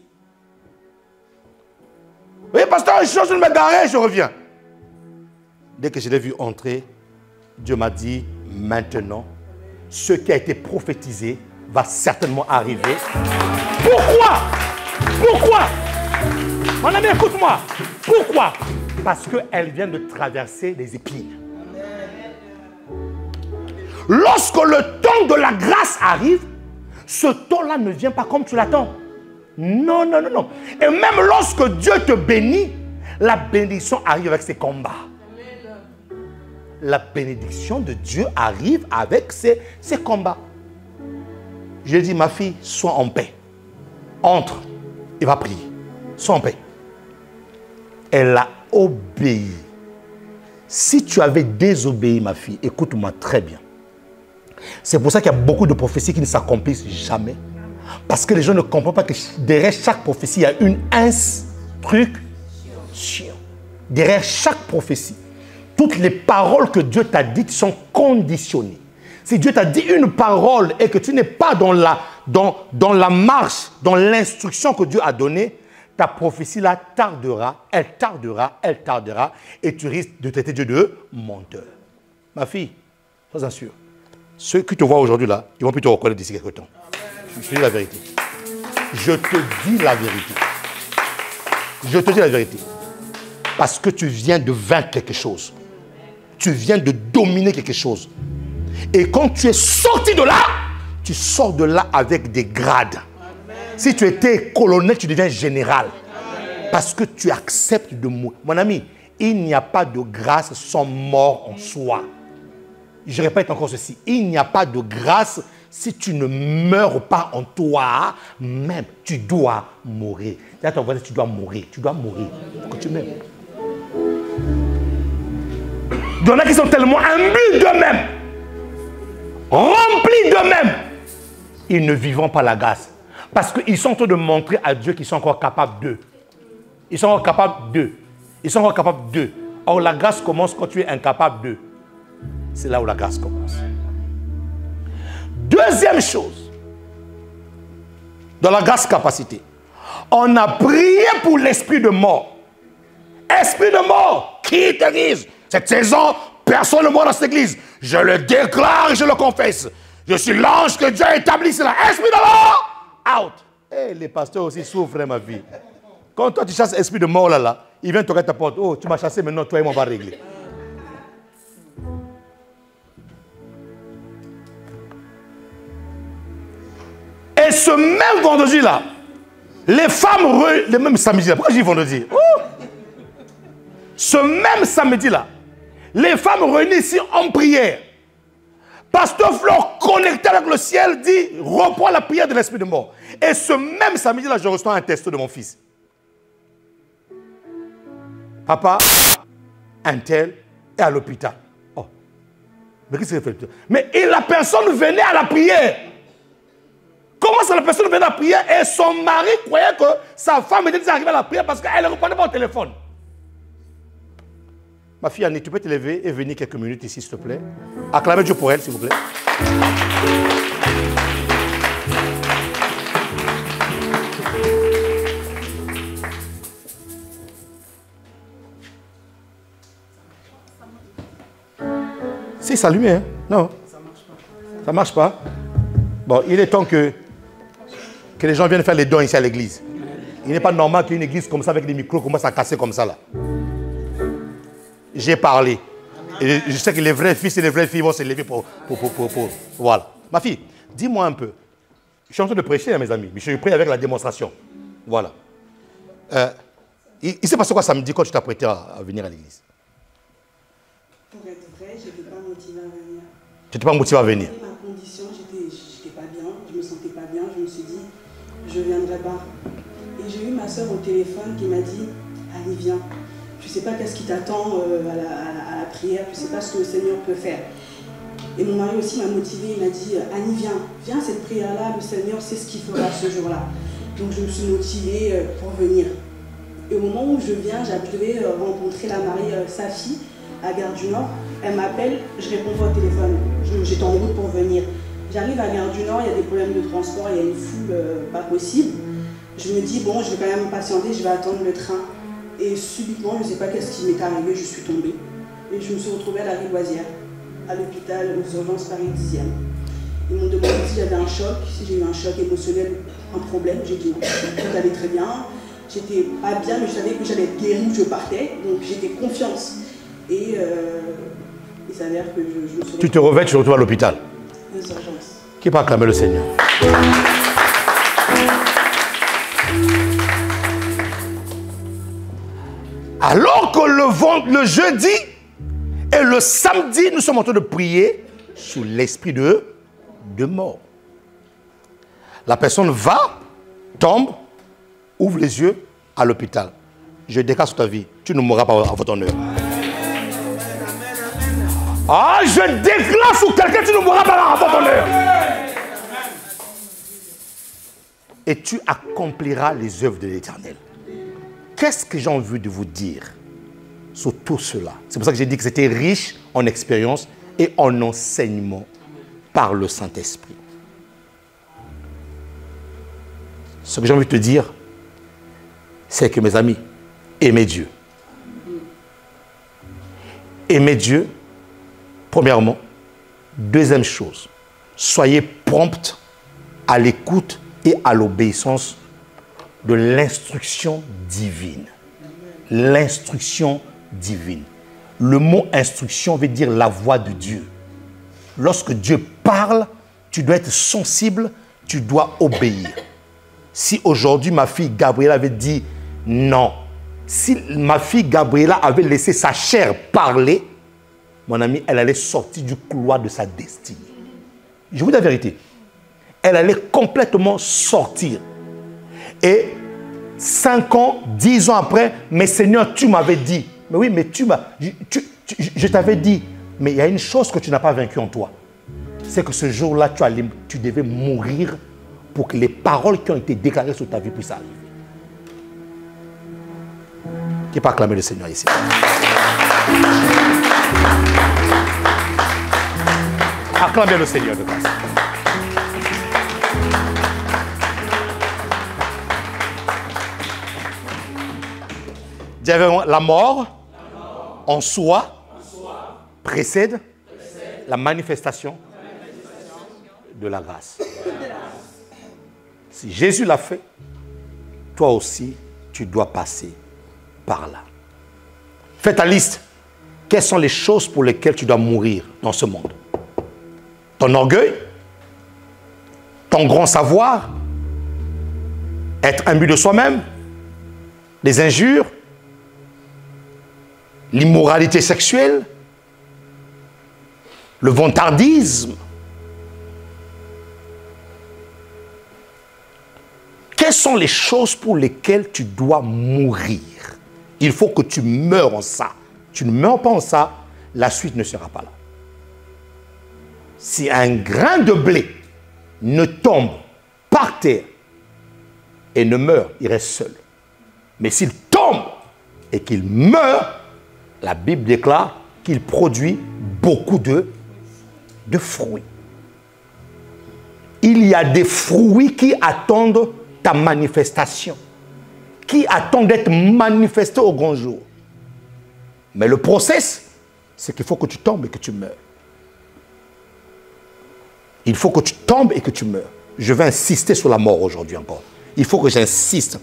Oui, pasteur, je change de me garer, je reviens. Dès que je l'ai vu entrer, Dieu m'a dit, maintenant, ce qui a été prophétisé va certainement arriver. Pourquoi? Pourquoi? Mon ami, écoute-moi. Pourquoi? Parce qu'elle vient de traverser les épines. Lorsque le temps de la grâce arrive, ce temps-là ne vient pas comme tu l'attends. Non, non, non, non. Et même lorsque Dieu te bénit, la bénédiction arrive avec ses combats. La bénédiction de Dieu arrive avec ses, ses combats. Je dis, ma fille, sois en paix. Entre et va prier. Sois en paix. Elle a obéi. Si tu avais désobéi, ma fille, écoute-moi très bien. C'est pour ça qu'il y a beaucoup de prophéties qui ne s'accomplissent jamais. Parce que les gens ne comprennent pas que derrière chaque prophétie, il y a une instruction. Derrière chaque prophétie, toutes les paroles que Dieu t'a dites sont conditionnées. Si Dieu t'a dit une parole et que tu n'es pas dans la, dans, dans la marche, dans l'instruction que Dieu a donnée, ta prophétie-là tardera, elle tardera, elle tardera, et tu risques de traiter Dieu de menteur. Ma fille, sois sûr, ceux qui te voient aujourd'hui là, ils vont plutôt reconnaître d'ici quelques temps. Je te dis la vérité. Je te dis la vérité. Je te dis la vérité. Parce que tu viens de vaincre quelque chose. Tu viens de dominer quelque chose. Et quand tu es sorti de là, tu sors de là avec des grades. Amen. Si tu étais colonel, tu deviens général. Amen. Parce que tu acceptes de mourir. Mon ami, il n'y a pas de grâce sans mort en soi. Je répète encore ceci. Il n'y a pas de grâce si tu ne meurs pas en toi, même, tu dois mourir. Là, ton voisin, tu dois mourir. Tu dois mourir. Que tu m'aimes. Il y en a qui sont tellement imbus d'eux-mêmes, remplis d'eux-mêmes, ils ne vivront pas la grâce. Parce qu'ils sont en train de montrer à Dieu qu'ils sont encore capables d'eux. Ils sont encore capables d'eux. Ils sont encore capables d'eux. Or, la grâce commence quand tu es incapable d'eux. C'est là où la grâce commence. Deuxième chose, dans la grâce capacité, on a prié pour l'esprit de mort. Esprit de mort, quitte l'église. Cette saison, personne ne meurt dans cette église. Je le déclare et je le confesse. Je suis l'ange que Dieu a établi. C'est l'esprit de mort, out. Et les pasteurs aussi souffrent, ma vie. Quand toi tu chasses l'esprit de mort là, là, il vient toquer ta porte. Oh, tu m'as chassé, maintenant toi et moi on va régler. Et ce même vendredi-là, les femmes, re... le même samedi-là, pourquoi je dis vendredi? Oh, ce même samedi-là, les femmes réunies ici en prière. Pasteur Flore, connecté avec le ciel, dit, reprends la prière de l'esprit de mort. Et ce même samedi-là, je reçois un texto de mon fils. Papa, un tel est à l'hôpital. Oh, mais qu'est-ce qu'il fait? Mais et la personne venait à la prière. Comment ça, la personne venait à la prière et son mari croyait que sa femme était déjà arrivée à la prière parce qu'elle ne répondait pas au téléphone. Ma fille Annie, tu peux te lever et venir quelques minutes ici, s'il te plaît. Acclamez Dieu pour elle, s'il vous plaît. Si, ça allume, hein? Non. Ça marche pas. Ça marche pas. Bon, il est temps que, que les gens viennent faire les dons ici à l'église. Il n'est pas normal qu'une église comme ça, avec des micros, commence à casser comme ça, là. J'ai parlé. Et je sais que les vrais fils et les vraies filles vont se lever pour, pour, pour, pour, pour. Voilà. Ma fille, dis-moi un peu. Je suis en train de prêcher, hein, mes amis. Je suis prêt avec la démonstration. Voilà. Euh, il il s'est passé quoi samedi quand tu t'apprêtais à, à venir à l'église? Pour être vrai, je n'étais pas motivée à venir. Tu n'étais pas motivée à venir? Ma condition, je n'étais pas bien. Je ne me sentais pas bien. Je me suis dit, je ne viendrai pas. Et j'ai eu ma soeur au téléphone qui m'a dit, allez, viens. Tu ne sais pas qu'est-ce qui t'attend euh, à, à, à la prière, tu ne sais pas ce que le Seigneur peut faire. Et mon mari aussi m'a motivée, il m'a dit « Annie, viens, viens à cette prière-là, le Seigneur sait ce qu'il fera ce jour-là. » Donc je me suis motivée euh, pour venir. Et au moment où je viens, je devais euh, rencontrer la Marie, euh, sa fille, à Gare du Nord. Elle m'appelle, je réponds pas au téléphone, j'étais en route pour venir. J'arrive à Gare du Nord, il y a des problèmes de transport, il y a une foule euh, pas possible. Je me dis « Bon, je vais quand même patienter, je vais attendre le train. » Et subitement, je ne sais pas qu'est-ce qui m'est arrivé, je suis tombée. Et je me suis retrouvée à la Rivoisière, à l'hôpital, aux urgences Paris dixième. Ils m'ont demandé si j'avais un choc, si j'ai eu un choc émotionnel, un problème. J'ai dit non, tout allait très bien. J'étais pas bien, mais je savais que j'allais être guérie, je partais. Donc j'étais confiante. Et euh, il s'avère que je, je me suis... Tu te revêtes, tu te retrouves à l'hôpital. Aux urgences. Qui peut acclamer le Seigneur? Alors que le, ventre, le jeudi et le samedi, nous sommes en train de prier sous l'esprit de, de mort. La personne va, tombe, ouvre les yeux à l'hôpital. Je déclare sur ta vie, tu ne mourras pas à votre honneur. Ah, je déclare sur quelqu'un, tu ne mourras pas à votre honneur. Et tu accompliras les œuvres de l'Éternel. Qu'est-ce que j'ai envie de vous dire sur tout cela? C'est pour ça que j'ai dit que c'était riche en expérience et en enseignement par le Saint-Esprit. Ce que j'ai envie de te dire, c'est que mes amis, aimez Dieu. Aimez Dieu, premièrement. Deuxième chose, soyez promptes à l'écoute et à l'obéissance de l'instruction divine. L'instruction divine. Le mot instruction veut dire la voix de Dieu. Lorsque Dieu parle, tu dois être sensible, tu dois obéir. Si aujourd'hui ma fille Gabriella avait dit non, si ma fille Gabriella avait laissé sa chair parler, mon ami, elle allait sortir du couloir de sa destinée. Je vous dis la vérité. Elle allait complètement sortir. Et cinq ans, dix ans après, mais Seigneur, tu m'avais dit. Mais oui, mais tu m'as... Je, je t'avais dit. Mais il y a une chose que tu n'as pas vaincue en toi. C'est que ce jour-là, tu, tu devais mourir pour que les paroles qui ont été déclarées sur ta vie puissent arriver. Qui peut acclamer le Seigneur ici? Acclamez le Seigneur de grâce. La mort, la mort en, soi, en soi précède, précède la, manifestation la manifestation de la grâce. Si Jésus l'a fait, toi aussi, tu dois passer par là. Fais ta liste. Quelles sont les choses pour lesquelles tu dois mourir dans ce monde? Ton orgueil? Ton grand savoir? Être imbu de soi-même? Les injures? L'immoralité sexuelle? Le vantardisme? Quelles sont les choses pour lesquelles tu dois mourir? Il faut que tu meurs en ça. Tu ne meurs pas en ça, la suite ne sera pas là. Si un grain de blé ne tombe par terre et ne meurt, il reste seul. Mais s'il tombe et qu'il meurt, la Bible déclare qu'il produit beaucoup de, de fruits. Il y a des fruits qui attendent ta manifestation, qui attend d'être manifesté au grand jour. Mais le process, c'est qu'il faut que tu tombes et que tu meurs. Il faut que tu tombes et que tu meurs. Je vais insister sur la mort aujourd'hui encore. Il faut que j'insiste.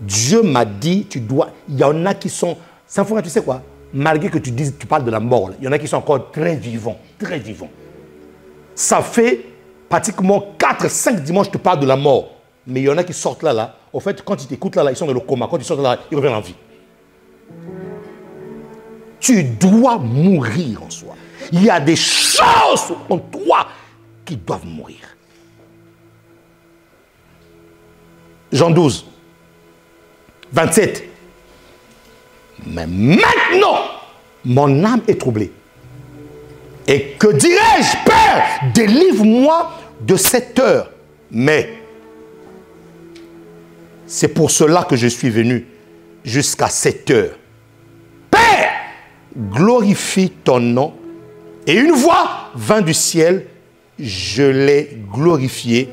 Dieu m'a dit, tu dois... Il y en a qui sont... Symphorien, tu sais quoi? Malgré que tu dises, tu parles de la mort, il y en a qui sont encore très vivants, très vivants. Ça fait pratiquement quatre, cinq dimanches que tu parles de la mort. Mais il y en a qui sortent là, là. Au fait, quand ils t'écoutent là, là, ils sont dans le coma. Quand ils sortent là, là, ils reviennent en vie. Tu dois mourir en soi. Il y a des choses en toi qui doivent mourir. Jean douze, vingt-sept. Mais maintenant, mon âme est troublée. Et que dirais-je, Père, délivre-moi de cette heure. Mais... c'est pour cela que je suis venu jusqu'à cette heure. Père, glorifie ton nom. Et une voix vint du ciel. Je l'ai glorifié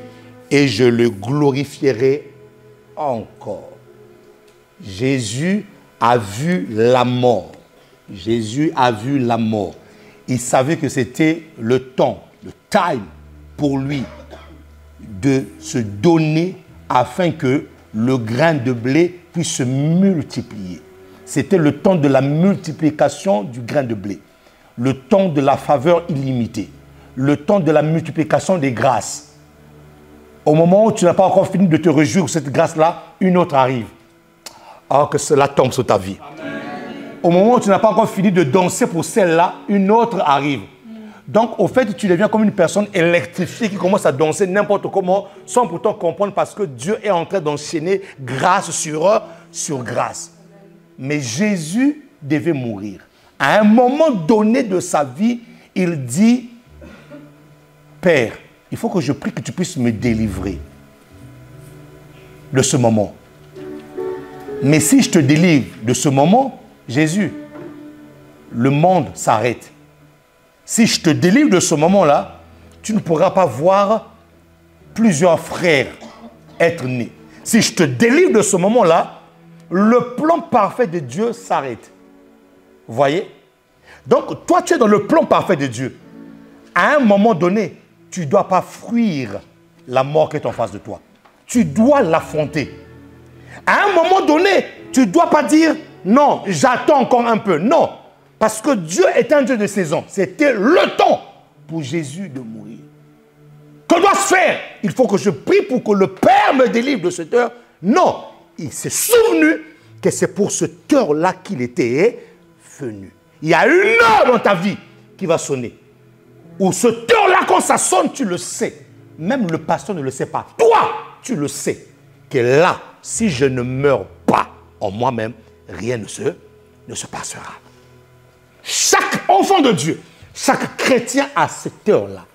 et je le glorifierai encore. Jésus a vu la mort. Jésus a vu la mort. Il savait que c'était le temps, le time pour lui de se donner afin que le grain de blé puisse se multiplier. C'était le temps de la multiplication du grain de blé. Le temps de la faveur illimitée. Le temps de la multiplication des grâces. Au moment où tu n'as pas encore fini de te réjouir de cette grâce-là, une autre arrive. Ah, que cela tombe sur ta vie. Amen. Au moment où tu n'as pas encore fini de danser pour celle-là, une autre arrive. Donc, au fait, tu deviens comme une personne électrifiée qui commence à danser n'importe comment sans pourtant comprendre parce que Dieu est en train d'enchaîner grâce sur, sur grâce. Mais Jésus devait mourir. À un moment donné de sa vie, il dit, « Père, il faut que je prie que tu puisses me délivrer de ce moment. Mais si je te délivre de ce moment, Jésus, le monde s'arrête. » Si je te délivre de ce moment-là, tu ne pourras pas voir plusieurs frères être nés. Si je te délivre de ce moment-là, le plan parfait de Dieu s'arrête. Vous voyez? Donc, toi, tu es dans le plan parfait de Dieu. À un moment donné, tu ne dois pas fuir la mort qui est en face de toi. Tu dois l'affronter. À un moment donné, tu ne dois pas dire, non, j'attends encore un peu. Non. Parce que Dieu est un Dieu de saison. C'était le temps pour Jésus de mourir. Que dois-je faire? Il faut que je prie pour que le Père me délivre de cette heure. Non, il s'est souvenu que c'est pour cette heure-là qu'il était venu. Il y a une heure dans ta vie qui va sonner. Ou cette heure-là, quand ça sonne, tu le sais. Même le pasteur ne le sait pas. Toi, tu le sais. Que là, si je ne meurs pas en moi-même, rien ne se, ne se passera. Chaque enfant de Dieu, chaque chrétien à cette heure-là,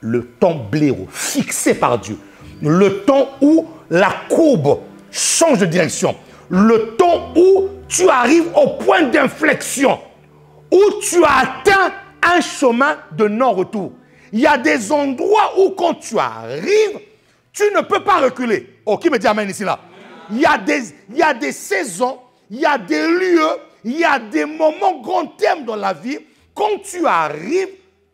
le temps blaireau, fixé par Dieu, le temps où la courbe change de direction, le temps où tu arrives au point d'inflexion, où tu as atteint un chemin de non-retour. Il y a des endroits où quand tu arrives, tu ne peux pas reculer. Oh, qui me dit amen ici là? Il y a des, il y a des saisons, il y a des lieux. Il y a des moments grands thèmes dans la vie. Quand tu arrives,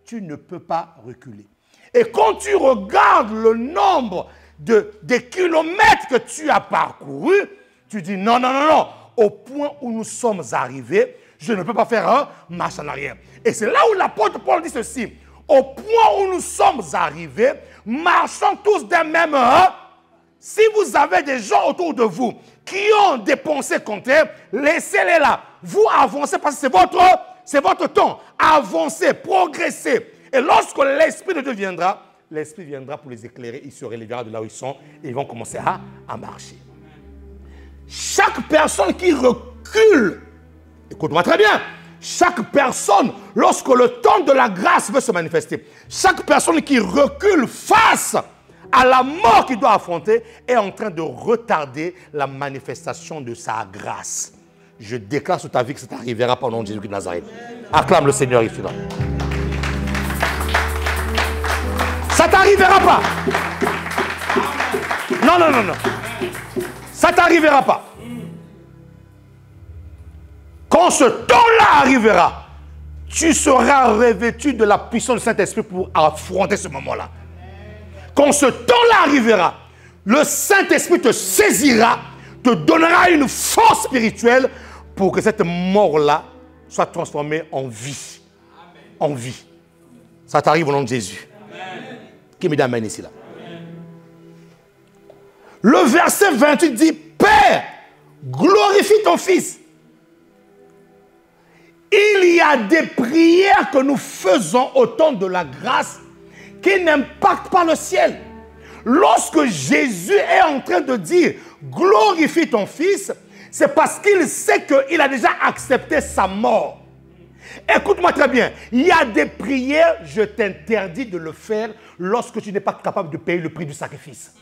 tu ne peux pas reculer. Et quand tu regardes le nombre de, des kilomètres que tu as parcourus, tu dis non, non, non, non. au point où nous sommes arrivés, je ne peux pas faire un marche en arrière. Et c'est là où l'apôtre Paul dit ceci. Au point où nous sommes arrivés, marchons tous des mêmes. Hein? Si vous avez des gens autour de vous qui ont des pensées contraires, laissez-les là. Vous avancez parce que c'est votre, c'est votre temps. Avancez, progressez. Et lorsque l'Esprit de Dieu viendra, l'Esprit viendra pour les éclairer. Il se relèvera de là où ils sont et ils vont commencer à, à marcher. Chaque personne qui recule, écoute-moi très bien, chaque personne, lorsque le temps de la grâce veut se manifester, chaque personne qui recule face à la mort qu'il doit affronter est en train de retarder la manifestation de sa grâce. Je déclare sur ta vie que ça t'arrivera par le nom de Jésus-Christ de Nazareth. Acclame le Seigneur ici. Ça t'arrivera pas. Non, non, non, non. Ça t'arrivera pas. Quand ce temps-là arrivera, tu seras revêtu de la puissance du Saint-Esprit pour affronter ce moment-là. Quand ce temps-là arrivera, le Saint-Esprit te saisira, te donnera une force spirituelle pour que cette mort-là soit transformée en vie. Amen. En vie. Ça t'arrive au nom de Jésus. Amen. Qui me dit amen ici là. Amen. Le verset vingt-huit dit, Père, glorifie ton Fils. Il y a des prières que nous faisons au temps de la grâce qui n'impactent pas le ciel. Lorsque Jésus est en train de dire « Glorifie ton Fils », c'est parce qu'il sait qu'il a déjà accepté sa mort. Écoute-moi très bien, il y a des prières, je t'interdis de le faire lorsque tu n'es pas capable de payer le prix du sacrifice.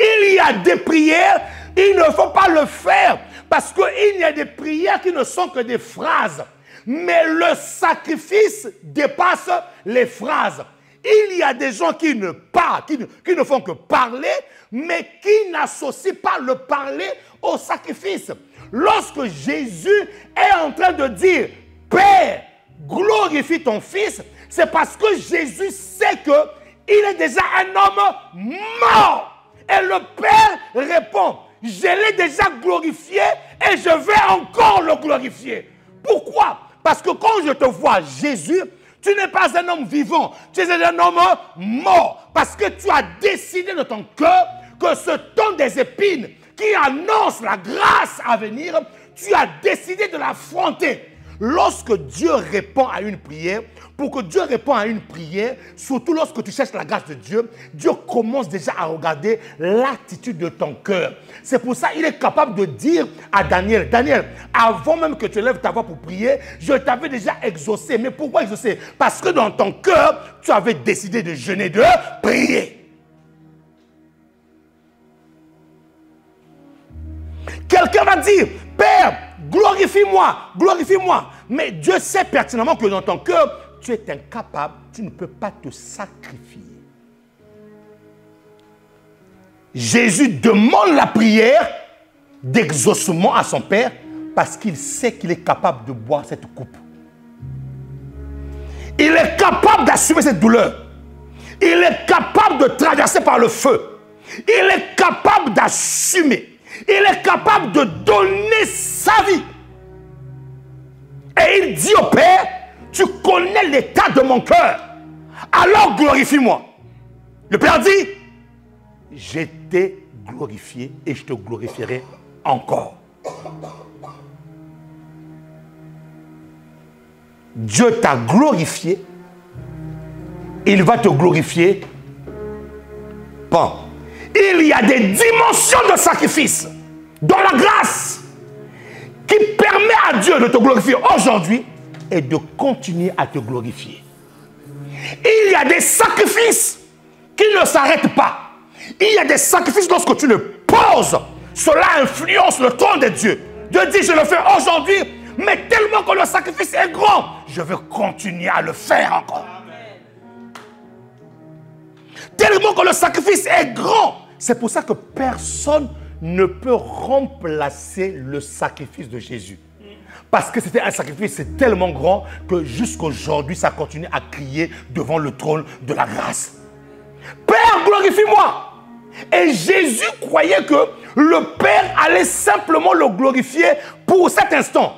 Il y a des prières, il ne faut pas le faire parce qu'il y a des prières qui ne sont que des phrases. Mais le sacrifice dépasse les phrases. Il y a des gens qui ne parlent, qui ne, qui ne font que parler, mais qui n'associent pas le parler au sacrifice. Lorsque Jésus est en train de dire « Père, glorifie ton Fils », c'est parce que Jésus sait qu'il est déjà un homme mort. Et le Père répond, je l'ai déjà glorifié et je vais encore le glorifier. Pourquoi? Parce que quand je te vois Jésus, tu n'es pas un homme vivant, tu es un homme mort. Parce que tu as décidé de ton cœur que ce temps des épines qui annonce la grâce à venir, tu as décidé de l'affronter. Lorsque Dieu répond à une prière, pour que Dieu réponde à une prière, surtout lorsque tu cherches la grâce de Dieu, Dieu commence déjà à regarder l'attitude de ton cœur. C'est pour ça qu'il est capable de dire à Daniel, « Daniel, avant même que tu lèves ta voix pour prier, je t'avais déjà exaucé. » Mais pourquoi exaucé? Parce que dans ton cœur, tu avais décidé de jeûner, de prier. Quelqu'un va dire, « Père, glorifie-moi, glorifie-moi. » Mais Dieu sait pertinemment que dans ton cœur, tu es incapable, tu ne peux pas te sacrifier. Jésus demande la prière d'exaucement à son Père parce qu'il sait qu'il est capable de boire cette coupe. Il est capable d'assumer cette douleur. Il est capable de traverser par le feu. Il est capable d'assumer. Il est capable de donner sa vie. Et il dit au Père, tu connais l'état de mon cœur, alors glorifie-moi. Le Père dit, je t'ai glorifié et je te glorifierai encore. Dieu t'a glorifié, il va te glorifier. Bon. Il y a des dimensions de sacrifice dans la grâce qui permet à Dieu de te glorifier aujourd'hui et de continuer à te glorifier. Il y a des sacrifices qui ne s'arrêtent pas. Il y a des sacrifices lorsque tu le poses. Cela influence le trône de Dieu. Dieu dit, je le fais aujourd'hui, mais tellement que le sacrifice est grand, je veux continuer à le faire encore. Amen. Tellement que le sacrifice est grand. C'est pour ça que personne ne peut remplacer le sacrifice de Jésus. Parce que c'était un sacrifice, c'est tellement grand que jusqu'aujourd'hui, ça continue à crier devant le trône de la grâce. Père, glorifie-moi. Et Jésus croyait que le Père allait simplement le glorifier pour cet instant.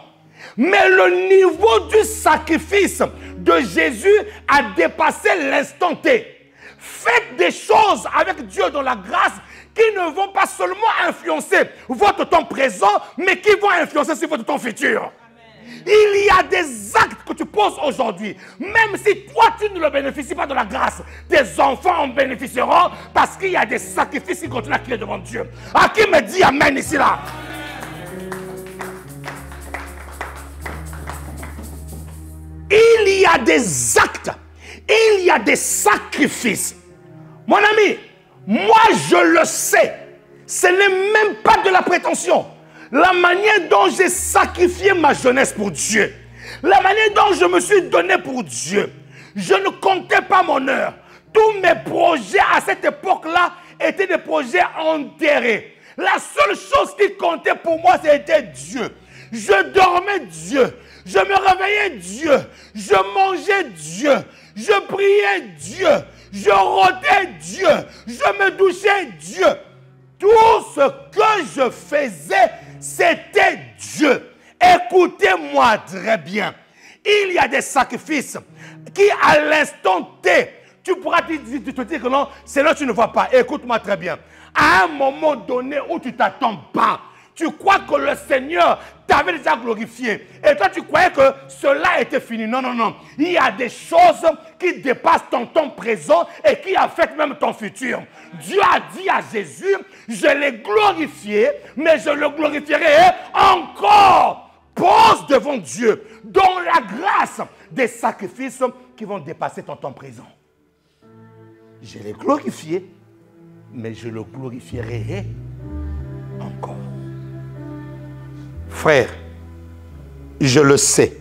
Mais le niveau du sacrifice de Jésus a dépassé l'instant T. Faites des choses avec Dieu dans la grâce qui ne vont pas seulement influencer votre temps présent, mais qui vont influencer sur votre temps futur. Il y a des actes que tu poses aujourd'hui. Même si toi, tu ne le bénéficies pas de la grâce, tes enfants en bénéficieront parce qu'il y a des sacrifices qui continuent à créer devant Dieu. À qui me dit amen ici là? Il y a des actes. Il y a des sacrifices. Mon ami, moi je le sais. Ce n'est même pas de la prétention. La manière dont j'ai sacrifié ma jeunesse pour Dieu, la manière dont je me suis donné pour Dieu, je ne comptais pas mon heure. Tous mes projets à cette époque-là étaient des projets enterrés. La seule chose qui comptait pour moi, c'était Dieu. Je dormais Dieu, je me réveillais Dieu, je mangeais Dieu, je priais Dieu, je rôtais Dieu, je me douchais Dieu. Tout ce que je faisais, c'était Dieu. Écoutez-moi très bien. Il y a des sacrifices qui, à l'instant T, tu pourras te dire que non, c'est là que tu ne vois pas. Écoute-moi très bien. À un moment donné où tu ne t'attends pas, tu crois que le Seigneur t'avait déjà glorifié. Et toi, tu croyais que cela était fini. Non, non, non. Il y a des choses qui dépassent ton temps présent et qui affectent même ton futur. Dieu a dit à Jésus, je l'ai glorifié, mais je le glorifierai encore. Pose devant Dieu, dans la grâce, des sacrifices qui vont dépasser ton temps présent. Je l'ai glorifié, mais je le glorifierai encore. Frère, je le sais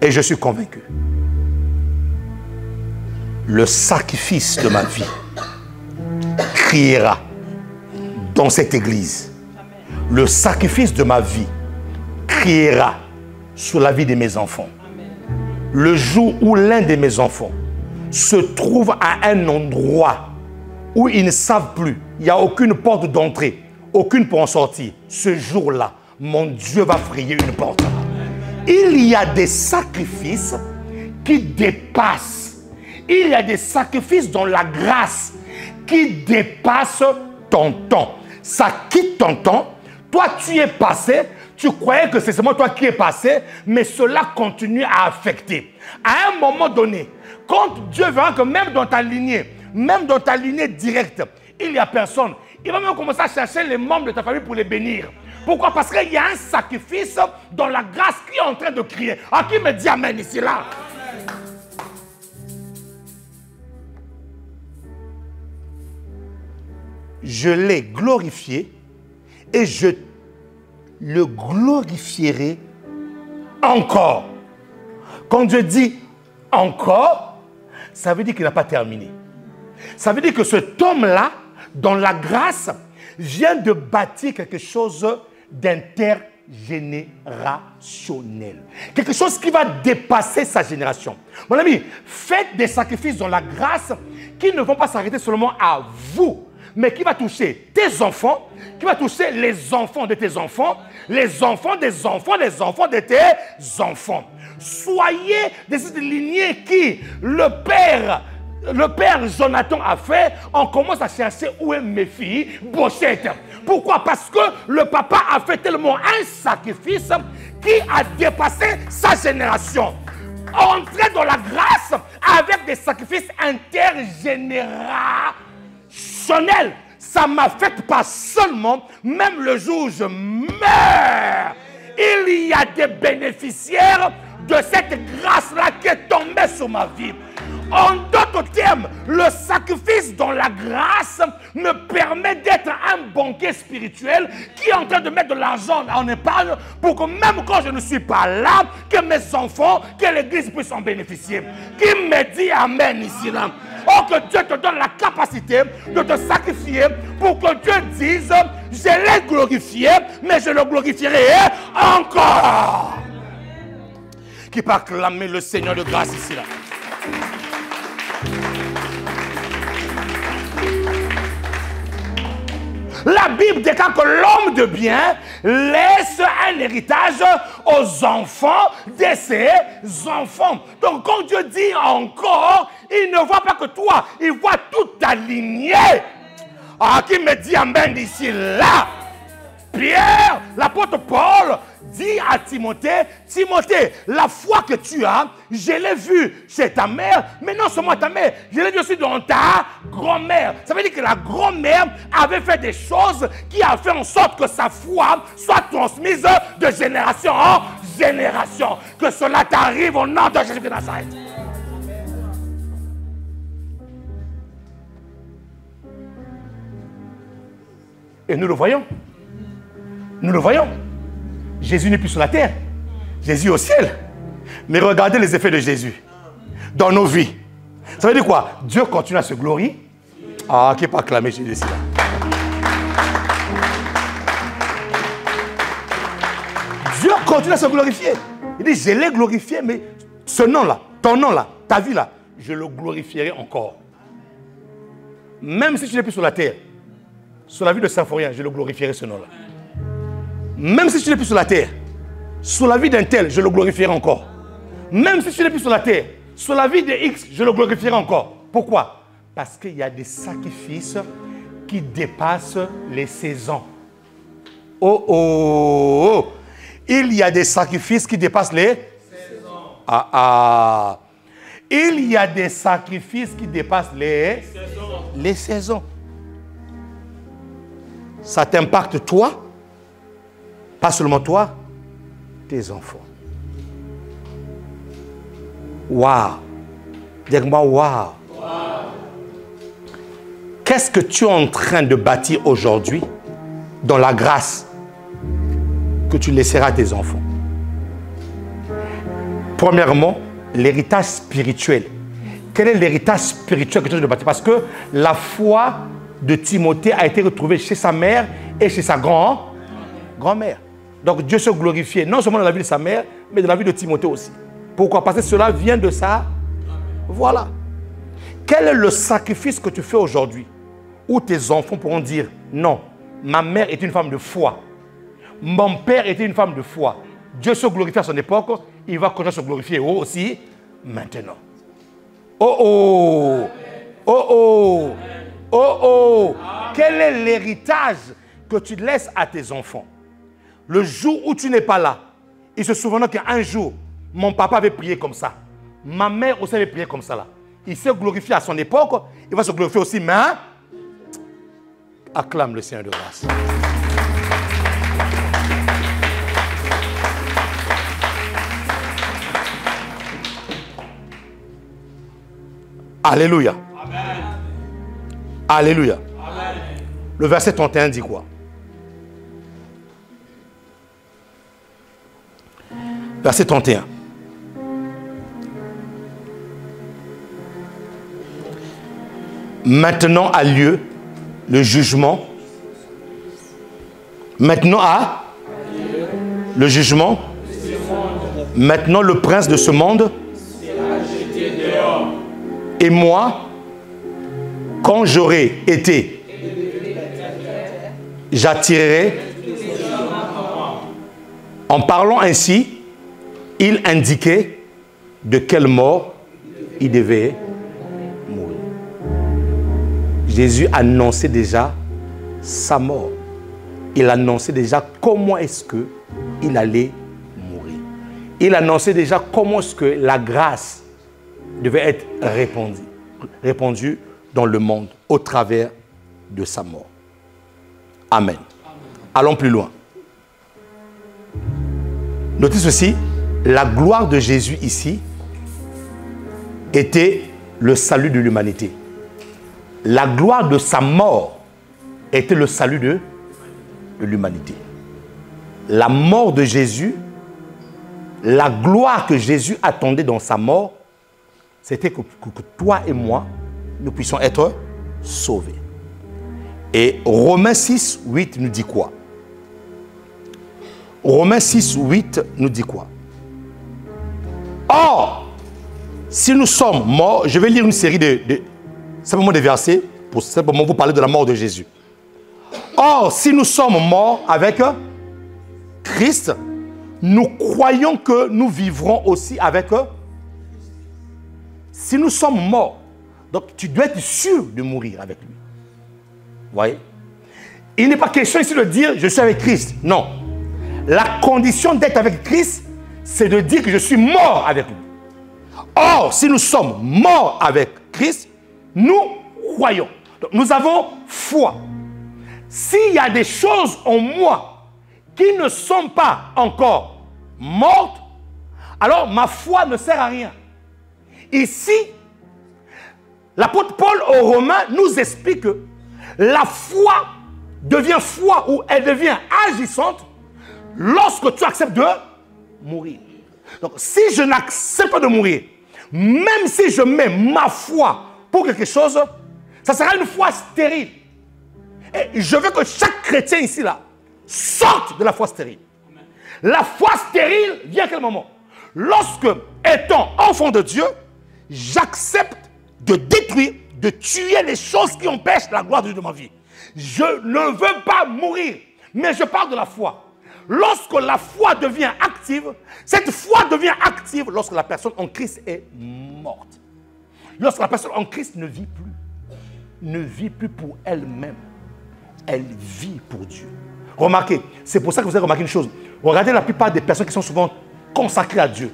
et je suis convaincu. Le sacrifice de ma vie criera dans cette église. Le sacrifice de ma vie criera sur la vie de mes enfants. Le jour où l'un de mes enfants se trouve à un endroit où ils ne savent plus, il n'y a aucune porte d'entrée, aucune pour en sortir. Ce jour-là, mon Dieu va frayer une porte. Il y a des sacrifices qui dépassent. Il y a des sacrifices dans la grâce qui dépassent ton temps. Ça quitte ton temps. Toi, tu es passé. Tu croyais que c'est seulement toi qui es passé. Mais cela continue à affecter. À un moment donné, quand Dieu verra que même dans ta lignée, même dans ta lignée directe, il n'y a personne, il va même commencer à chercher les membres de ta famille pour les bénir. Pourquoi? Parce qu'il y a un sacrifice dans la grâce qui est en train de crier. À qui me dit amen ici là? Je l'ai glorifié et je le glorifierai encore. Quand je dis encore, ça veut dire qu'il n'a pas terminé. Ça veut dire que cet homme-là, dans la grâce, vient de bâtir quelque chose d'intergénérationnel. Quelque chose qui va dépasser sa génération. Mon ami, faites des sacrifices dans la grâce qui ne vont pas s'arrêter seulement à vous, mais qui va toucher tes enfants, qui va toucher les enfants de tes enfants, les enfants des enfants, les enfants de tes enfants. Soyez de cette lignée qui, le Père, Le père Jonathan a fait, on commence à chercher où est mes filles, Bochette. Pourquoi? Parce que le papa a fait tellement un sacrifice qui a dépassé sa génération. Entrer dans la grâce avec des sacrifices intergénérationnels, ça ne m'affecte pas seulement, même le jour où je meurs. Il y a des bénéficiaires de cette grâce-là qui est tombée sur ma vie. En d'autres termes, le sacrifice dans la grâce me permet d'être un banquier spirituel qui est en train de mettre de l'argent en épargne pour que même quand je ne suis pas là, que mes enfants, que l'église puisse en bénéficier. Qui me dit amen ici là? Oh, que Dieu te donne la capacité de te sacrifier pour que Dieu dise, je l'ai glorifié, mais je le glorifierai encore. Qui peut acclamer le Seigneur de grâce ici là? la Bible déclare que l'homme de bien laisse un héritage aux enfants de ses enfants. Donc quand Dieu dit encore, il ne voit pas que toi, il voit toute ta lignée. Ah, qui me dit amen d'ici là? Pierre, l'apôtre Paul dit à Timothée, Timothée, la foi que tu as, je l'ai vue chez ta mère, mais non seulement ta mère, je l'ai vue aussi dans ta grand-mère. Ça veut dire que la grand-mère avait fait des choses qui a fait en sorte que sa foi soit transmise de génération en génération. Que cela t'arrive au nom de Jésus de Nazareth. Et nous le voyons. Nous le voyons. Jésus n'est plus sur la terre. Jésus est au ciel. Mais regardez les effets de Jésus dans nos vies. Ça veut dire quoi? Dieu continue à se glorifier. Ah, qui n'est pas acclamé Jésus. Dieu continue à se glorifier. Il dit, je l'ai glorifié, mais ce nom-là, ton nom-là, ta vie-là, je le glorifierai encore. Même si tu n'es plus sur la terre, sur la vie de Symphorien, je le glorifierai ce nom-là. Même si tu n'es plus sur la terre, sur la vie d'un tel, je le glorifierai encore. Même si tu n'es plus sur la terre, sur la vie de X, je le glorifierai encore. Pourquoi? Parce qu'il y a des sacrifices qui dépassent les saisons. Oh, oh, oh. Il y a des sacrifices qui dépassent les saisons. Ah, ah. Il y a des sacrifices qui dépassent les saisons. Les saisons. Ça t'impacte toi? Pas seulement toi, tes enfants. Waouh! Dis-moi, waouh! Wow. Qu'est-ce que tu es en train de bâtir aujourd'hui dans la grâce que tu laisseras à tes enfants? Premièrement, l'héritage spirituel. Quel est l'héritage spirituel que tu as de bâtir? Parce que la foi de Timothée a été retrouvée chez sa mère et chez sa grand-mère. Grand-mère. Donc Dieu se glorifiait, non seulement dans la vie de sa mère, mais dans la vie de Timothée aussi. Pourquoi? Parce que cela vient de ça. Voilà. Quel est le sacrifice que tu fais aujourd'hui où tes enfants pourront dire, non, ma mère était une femme de foi. Mon père était une femme de foi. Dieu se glorifiait à son époque, il va continuer à se glorifier aussi maintenant. Oh oh! Oh oh! Oh oh! Quel est l'héritage que tu laisses à tes enfants? Le jour où tu n'es pas là, ils se souviennent qu'un jour, mon papa avait prié comme ça. Ma mère aussi avait prié comme ça. Là. Il s'est glorifié à son époque. Il va se glorifier aussi. Mais hein? Acclame le Seigneur de grâce. Alléluia. Amen. Alléluia. Amen. Le verset trente et un dit quoi? Verset trente et un. Maintenant a lieu le jugement. Maintenant a le jugement. Maintenant le prince de ce monde et moi, quand j'aurai été, j'attirerai. En parlant ainsi, il indiquait de quelle mort il devait mourir. Jésus annonçait déjà sa mort. Il annonçait déjà comment est-ce qu'il allait mourir. Il annonçait déjà comment est-ce que la grâce devait être répandue, répandue dans le monde au travers de sa mort. Amen. Allons plus loin. Notez ceci. La gloire de Jésus ici était le salut de l'humanité. La gloire de sa mort était le salut de, de l'humanité. La mort de Jésus, la gloire que Jésus attendait dans sa mort, c'était que, que, que toi et moi, nous puissions être sauvés. Et Romains six, huit nous dit quoi? Romains six, huit nous dit quoi? Or, si nous sommes morts, je vais lire une série de, de simplement des versets pour simplement vous parler de la mort de Jésus. Or, si nous sommes morts avec Christ, nous croyons que nous vivrons aussi avec eux. Si nous sommes morts, donc tu dois être sûr de mourir avec lui. Vous voyez? Il n'est pas question ici de dire je suis avec Christ. Non. La condition d'être avec Christ, c'est de dire que je suis mort avec lui. Or, si nous sommes morts avec Christ, nous croyons. Donc, nous avons foi. S'il y a des choses en moi qui ne sont pas encore mortes, alors ma foi ne sert à rien. Ici, l'apôtre Paul aux Romains nous explique que la foi devient foi ou elle devient agissante lorsque tu acceptes de mourir. Donc si je n'accepte pas de mourir, même si je mets ma foi pour quelque chose, ça sera une foi stérile. Et je veux que chaque chrétien ici là sorte de la foi stérile. La foi stérile vient à quel moment? Lorsque, étant enfant de Dieu, j'accepte de détruire, de tuer les choses qui empêchent la gloire de Dieu de ma vie. Je ne veux pas mourir, mais je parle de la foi. Lorsque la foi devient active, cette foi devient active lorsque la personne en Christ est morte. Lorsque la personne en Christ ne vit plus, ne vit plus pour elle-même, elle vit pour Dieu. Remarquez, c'est pour ça que vous avez remarqué une chose. Regardez la plupart des personnes qui sont souvent consacrées à Dieu.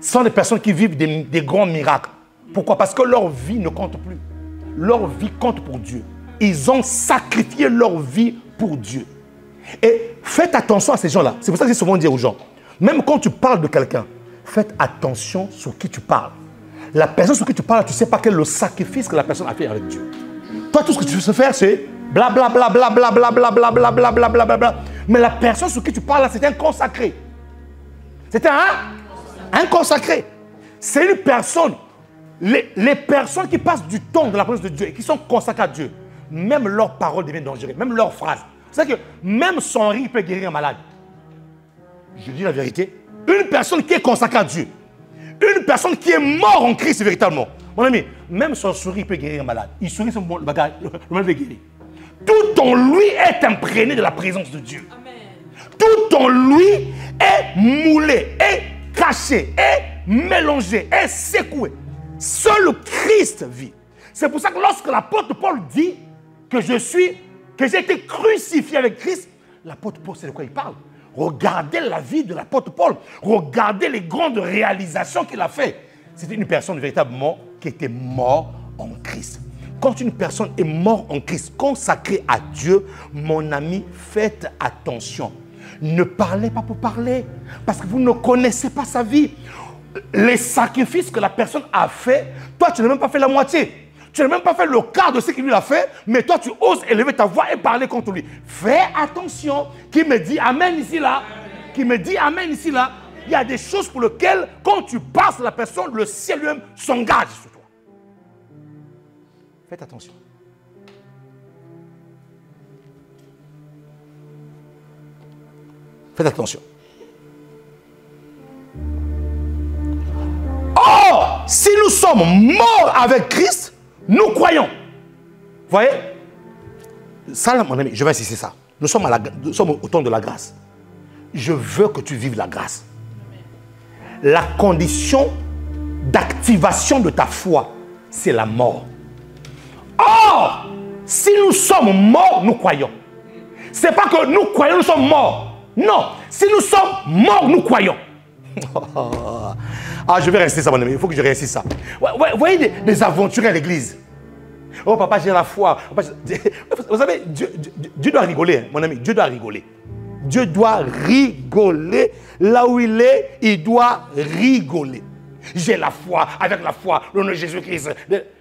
Ce sont des personnes qui vivent des, des grands miracles. Pourquoi? Parce que leur vie ne compte plus. Leur vie compte pour Dieu. Ils ont sacrifié leur vie pour Dieu. Et faites attention à ces gens-là. C'est pour ça que j'ai souvent dit aux gens, même quand tu parles de quelqu'un, faites attention sur qui tu parles. La personne sur qui tu parles, tu ne sais pas quel est le sacrifice que la personne a fait avec Dieu. Toi, tout ce que tu veux faire, c'est bla bla bla bla bla bla bla bla bla bla bla bla bla bla. Mais la personne sur qui tu parles, c'est un consacré. C'est un, un consacré. C'est une personne. Les, les personnes qui passent du temps dans la présence de Dieu et qui sont consacrées à Dieu, même leurs paroles deviennent dangereuses, même leurs phrases. C'est que même son rire peut guérir un malade. Je dis la vérité. Une personne qui est consacrée à Dieu, une personne qui est morte en Christ véritablement, mon ami, même son sourire peut guérir un malade. Il sourit, son bon bagage, le malade est guéri. Tout en lui est imprégné de la présence de Dieu. Amen. Tout en lui est moulé, est caché, est mélangé, est secoué. Seul Christ vit. C'est pour ça que lorsque l'apôtre Paul dit que je suis, que j'ai été crucifié avec Christ, l'apôtre Paul, c'est de quoi il parle. Regardez la vie de l'apôtre Paul. Regardez les grandes réalisations qu'il a faites. C'était une personne véritablement qui était morte en Christ. Quand une personne est morte en Christ, consacrée à Dieu, mon ami, faites attention. Ne parlez pas pour parler, parce que vous ne connaissez pas sa vie. Les sacrifices que la personne a fait, toi, tu n'as même pas fait la moitié. Tu n'as même pas fait le quart de ce qu'il lui a fait, mais toi, tu oses élever ta voix et parler contre lui. Fais attention. Qui me dit amen ici, là? Qui me dit amen ici, là? Il y a des choses pour lesquelles, quand tu passes la personne, le ciel lui-même s'engage sur toi. Faites attention. Faites attention. Or, si nous sommes morts avec Christ, nous croyons. Vous voyez? Ça, là, mon ami, je vais insister ça. Nous sommes, à la, nous sommes au temps de la grâce. Je veux que tu vives la grâce. La condition d'activation de ta foi, c'est la mort. Or, si nous sommes morts, nous croyons. Ce n'est pas que nous croyons, nous sommes morts. Non, si nous sommes morts, nous croyons. Ah, je vais réinsister ça, mon ami. Il faut que je réinsiste ça. Vous voyez des, des aventuriers à l'église. Oh, papa, j'ai la foi. Vous savez, Dieu, Dieu, Dieu doit rigoler, mon ami. Dieu doit rigoler. Dieu doit rigoler. Là où il est, il doit rigoler. J'ai la foi, avec la foi, le nom de Jésus-Christ.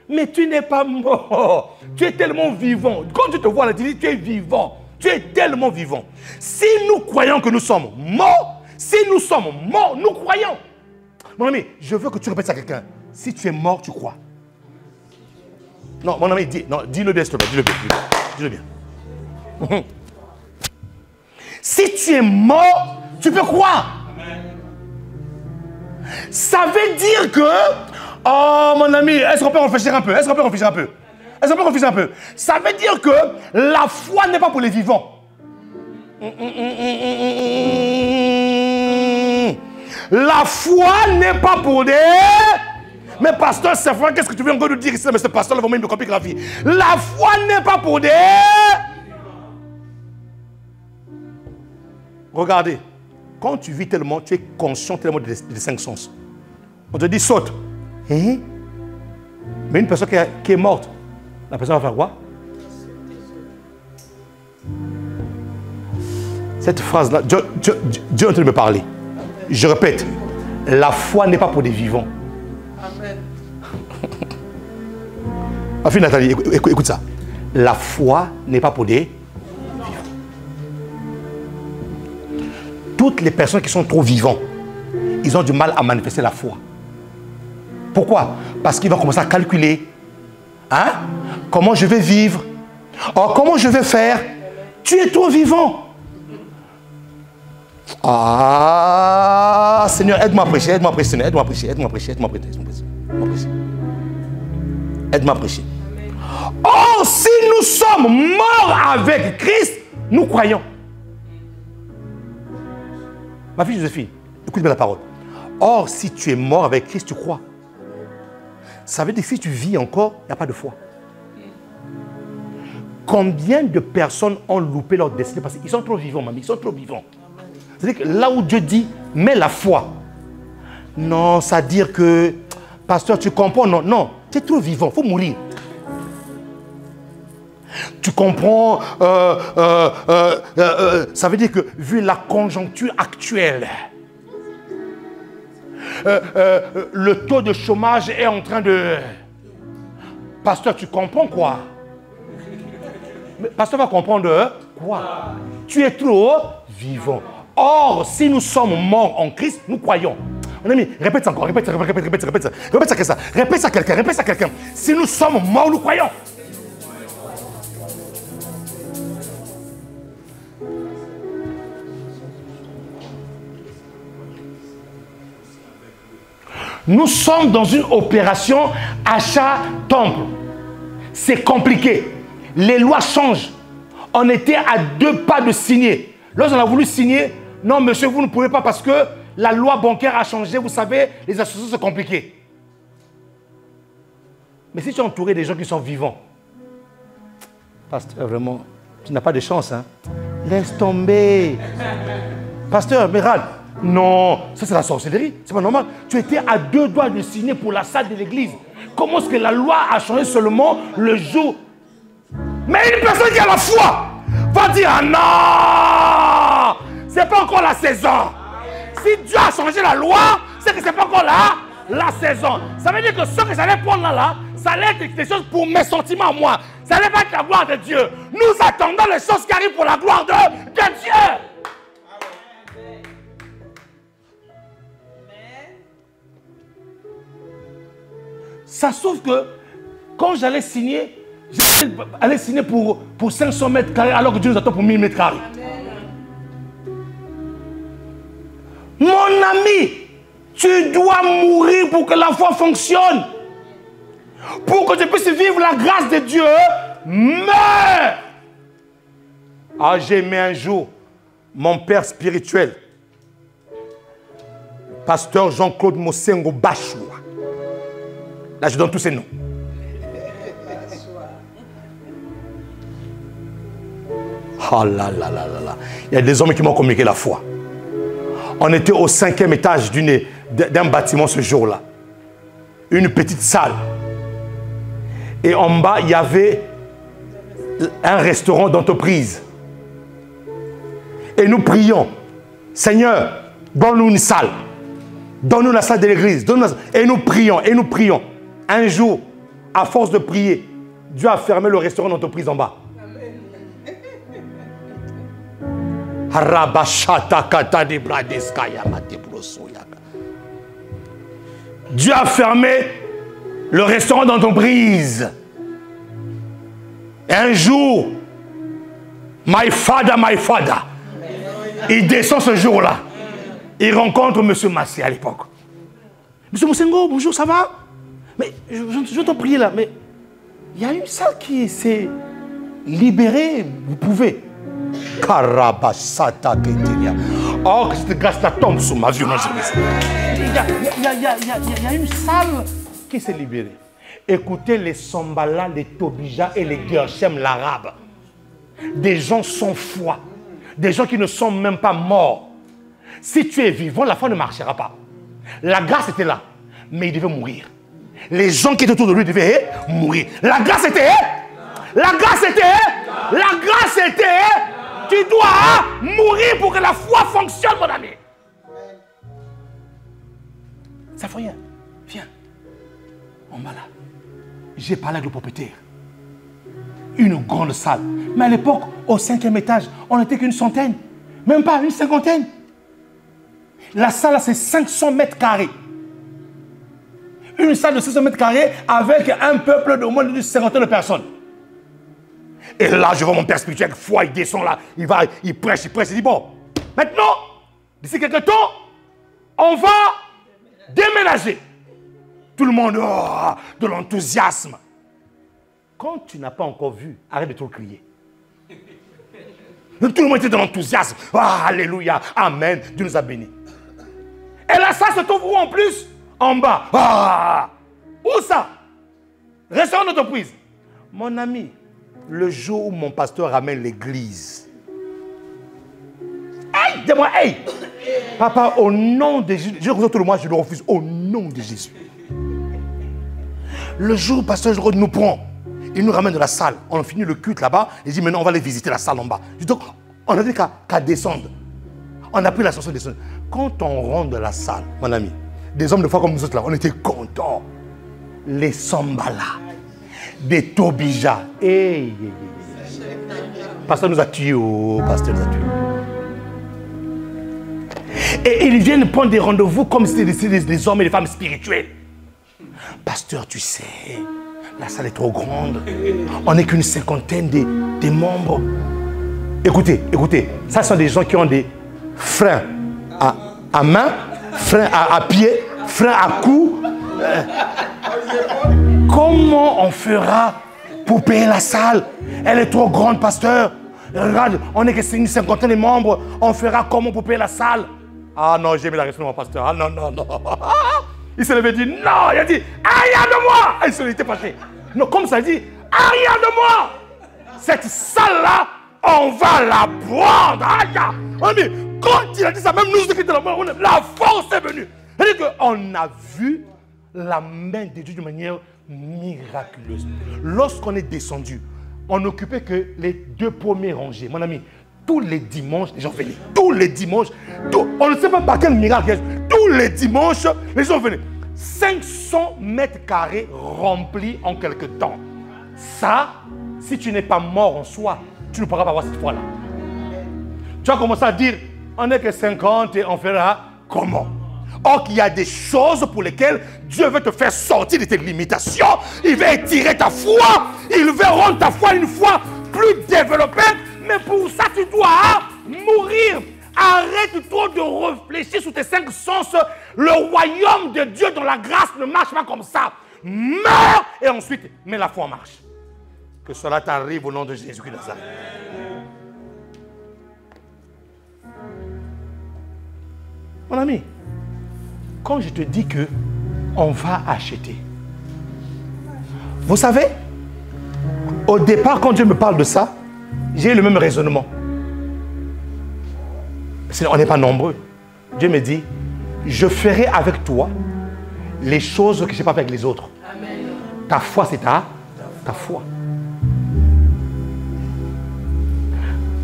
Mais tu n'es pas mort. Tu es tellement vivant. Quand tu te vois là, tu dis, tu es vivant. Tu es tellement vivant. Si nous croyons que nous sommes morts, si nous sommes morts, nous croyons. Mon ami, je veux que tu répètes ça à quelqu'un. Si tu es mort, tu crois. Non, mon ami, dis, non, dis-le bien, s'il te plaît. Dis-le bien. Dis-le bien. Dis-le bien. Si tu es mort, tu peux croire. Amen. Ça veut dire que... Oh, mon ami, est-ce qu'on peut réfléchir un peu? Est-ce qu'on peut réfléchir un peu? Est-ce qu'on peut confuser un peu? Ça veut dire que la foi n'est pas pour les vivants. La foi n'est pas pour des... Mais pasteur, c'est vrai, qu'est-ce que tu viens encore nous dire ici? Mais ce pasteur, vraiment, il me complique la vie. La foi n'est pas pour des... Regardez, quand tu vis tellement, tu es conscient tellement des, des cinq sens. On te dit saute. Hein? Mais une personne qui, a, qui est morte, la personne va faire quoi? Cette phrase-là, Dieu, Dieu, Dieu, Dieu est en train de me parler. Je répète, la foi n'est pas pour des vivants. Amen. Enfin, Nathalie, écoute, écoute, écoute ça. La foi n'est pas pour des... Toutes les personnes qui sont trop vivants, ils ont du mal à manifester la foi. Pourquoi? Parce qu'ils vont commencer à calculer. Hein? Comment je vais vivre? Oh, comment je vais faire? Tu es trop vivant. Ah, Seigneur, aide-moi à prêcher, aide-moi à prêcher, aide-moi à prêcher, aide-moi à prêcher, aide-moi à prêcher, aide-moi à prêcher. Aide-moi à prêcher. Oh, si nous sommes morts avec Christ, nous croyons. Ma fille Joséphine, écoute bien la parole. Or, si tu es mort avec Christ, tu crois. Ça veut dire que si tu vis encore, il n'y a pas de foi. Combien de personnes ont loupé leur destinée parce qu'ils sont trop vivants, mamie, ils sont trop vivants. C'est-à-dire que là où Dieu dit, mets la foi. Non, ça veut dire que, pasteur, tu comprends, non, non, tu es trop vivant, il faut mourir. Tu comprends, euh, euh, euh, euh, euh, ça veut dire que vu la conjoncture actuelle, euh, euh, le taux de chômage est en train de... Pasteur, tu comprends quoi? Mais pasteur va comprendre quoi? Tu es trop vivant. Or, si nous sommes morts en Christ, nous croyons. Mon ami, répète ça encore, répète, répète, répète, répète ça, répète ça, répète ça, répète ça à quelqu'un, répète ça à quelqu'un. Si nous sommes morts, nous croyons. Nous sommes dans une opération achat-temple. C'est compliqué. Les lois changent. On était à deux pas de signer. Lorsqu'on a voulu signer, non, monsieur, vous ne pouvez pas parce que la loi bancaire a changé. Vous savez, les associations, c'est compliqué. Mais si tu es entouré des gens qui sont vivants, pasteur, vraiment, tu n'as pas de chance, hein? Laisse tomber. Pasteur, mais râle. Non, ça c'est la sorcellerie, c'est pas normal. Tu étais à deux doigts de signer pour la salle de l'église. Comment est-ce que la loi a changé seulement le jour? Mais une personne qui a la foi va dire, ah non, c'est pas encore la saison. Si Dieu a changé la loi, c'est que c'est pas encore la, la saison. Ça veut dire que ce que j'allais prendre là, là, ça allait être des choses pour mes sentiments à moi. Ça allait pas être la gloire de Dieu. Nous attendons les choses qui arrivent pour la gloire de, de Dieu. Ça sauf que quand j'allais signer, j'allais signer pour, pour cinq cents mètres carrés alors que Dieu nous attend pour mille mètres carrés. Mon ami, tu dois mourir pour que la foi fonctionne. Pour que tu puisses vivre la grâce de Dieu, meurs. Ah, j'ai aimé un jour mon père spirituel, pasteur Jean-Claude Mosengo Bachoua. Là, je donne tous ces noms. Oh là là là là là. Il y a des hommes qui m'ont communiqué la foi. On était au cinquième étage d'un bâtiment ce jour-là. Une petite salle. Et en bas, il y avait un restaurant d'entreprise. Et nous prions. Seigneur, donne-nous une salle. Donne-nous la salle de l'église. Donne-nous la salle. Et nous prions, et nous prions. Un jour, à force de prier, Dieu a fermé le restaurant d'entreprise en bas. Dieu a fermé le restaurant d'entreprise. Un jour, my father, my father, il descend ce jour-là. Il rencontre monsieur Massé à l'époque. Monsieur Mosengo, bonjour, ça va? Mais je, je, je t'en prie là, mais Il y a une salle qui s'est libérée, vous pouvez. Karabasata Ketenia. Oh, c'est grâce à tombe sous ma vie. Il y a une salle qui s'est libérée. Écoutez les Sambala, les Tobija et les Gerchem, l'arabe. Des gens sans foi. Des gens qui ne sont même pas morts. Si tu es vivant, la foi ne marchera pas. La grâce était là, mais il devait mourir. Les gens qui étaient autour de lui devaient mourir. La grâce était... La grâce était... La grâce était... Tu dois mourir pour que la foi fonctionne, mon ami. Ça fait rien. Viens. On va là. J'ai parlé avec le propriétaire. Une grande salle. Mais à l'époque, au cinquième étage, on n'était qu'une centaine. Même pas une cinquantaine. La salle, c'est cinq cents mètres carrés. Une salle de six cents mètres carrés avec un peuple de moins d'une cinquantaine de personnes. Et là, je vois mon père spirituel avec foi, il descend là, il va, il prêche, il prêche, il dit bon, maintenant, d'ici quelques temps, on va déménager. Tout le monde, oh, de l'enthousiasme. Quand tu n'as pas encore vu, arrête de trop crier. Tout le monde était dans l'enthousiasme. Oh, alléluia, amen, Dieu nous a bénis. Et là, ça se trouve où en plus? En bas. Ah, où ça? Restaurant d'entreprise. Mon ami, le jour où mon pasteur ramène l'église. Aïe, dis-moi, aïe. Papa, au nom de Jésus, je refuse tout le mois, je le refuse. Au nom de Jésus. Le jour où le pasteur nous prend, il nous ramène de la salle. On a fini le culte là-bas. Il dit maintenant, on va aller visiter la salle en bas. Donc, on a dit qu'à qu'à descendre. On a pris la chanson de descendre. Quand on rentre de la salle, mon ami, des hommes de foi comme nous autres là, on était contents. Les Sambala, des Tobija. Hey, hey, hey. Pasteur nous a tués, oh, pasteur nous a tués. Et ils viennent prendre des rendez-vous comme si c'était des, des, des hommes et des femmes spirituels. Pasteur, tu sais, la salle est trop grande. On n'est qu'une cinquantaine des, des membres. Écoutez, écoutez, ça sont des gens qui ont des freins à, à main. Frein à, à pied, frein à cou. Euh, comment on fera pour payer la salle? Elle est trop grande, pasteur. Regarde, on est que c'est une cinquantaine de membres. On fera comment pour payer la salle? Ah non, j'ai mis la réponse de mon pasteur. Ah non, non, non. Il s'est levé et dit non. Il a dit arrière de moi. Il se l'était passé. Non, comme ça, il dit arrière de moi. Cette salle-là, on va la prendre. Aïe. On dit, quand il a dit ça, même nous, la force est venue. C'est-à-dire qu'on a vu la main de Dieu de manière miraculeuse. Lorsqu'on est descendu, on n'occupait que les deux premiers rangées. Mon ami, tous les dimanches, les gens venaient. Tous les dimanches, tout, on ne sait pas par quel miracle. Tous les dimanches, les gens venaient. cinq cents mètres carrés remplis en quelques temps. Ça, si tu n'es pas mort en soi, tu ne pourras pas voir cette fois-là. Tu vas commencer à dire, on n'est que cinquante et on fera comment? Or qu'il y a des choses pour lesquelles Dieu veut te faire sortir de tes limitations. Il veut étirer ta foi. Il veut rendre ta foi une foi plus développée. Mais pour ça, tu dois mourir. Arrête trop de réfléchir sur tes cinq sens. Le royaume de Dieu dans la grâce ne marche pas comme ça. Meurs et ensuite mets la foi en marche. Que cela t'arrive au nom de Jésus-Christ. Mon ami, quand je te dis que on va acheter, vous savez, au départ, quand Dieu me parle de ça, j'ai eu le même raisonnement. On n'est pas nombreux. Dieu me dit, je ferai avec toi les choses que je n'ai pas fait avec les autres. Amen. Ta foi, c'est ta, ta foi.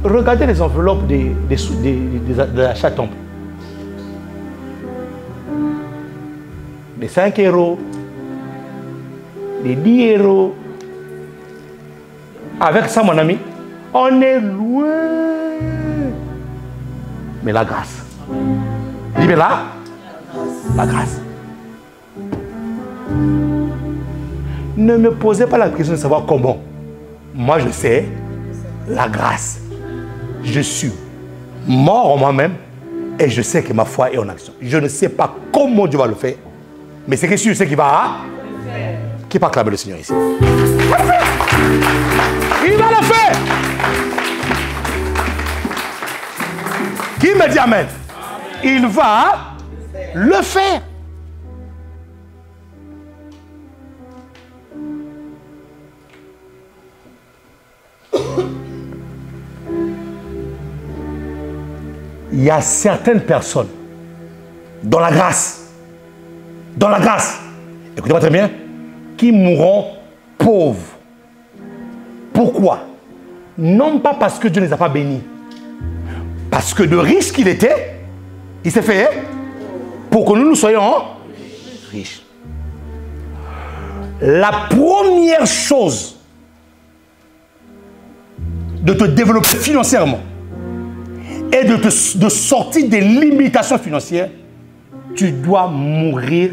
Regardez les enveloppes des, des, des, des, des achats temple. Les cinq euros, les dix euros. Avec ça, mon ami, on est loin. Mais la grâce. Dis, mais là, la grâce. Ne me posez pas la question de savoir comment. Moi, je sais la grâce. Je suis mort en moi-même et je sais que ma foi est en action. Je ne sais pas comment Dieu va le faire. Mais c'est que sûr, c'est qu'il va. Qui peut acclamer le Seigneur ici? Il va le faire. Qui me dit amen? Il va le faire. Il y a certaines personnes dans la grâce, dans la grâce, écoutez-moi très bien, qui mourront pauvres. Pourquoi? Non pas parce que Dieu ne les a pas bénis, parce que de riche qu'il était, il s'est fait pour que nous nous soyons riches. La première chose de te développer financièrement, et de, te, de sortir des limitations financières, tu dois mourir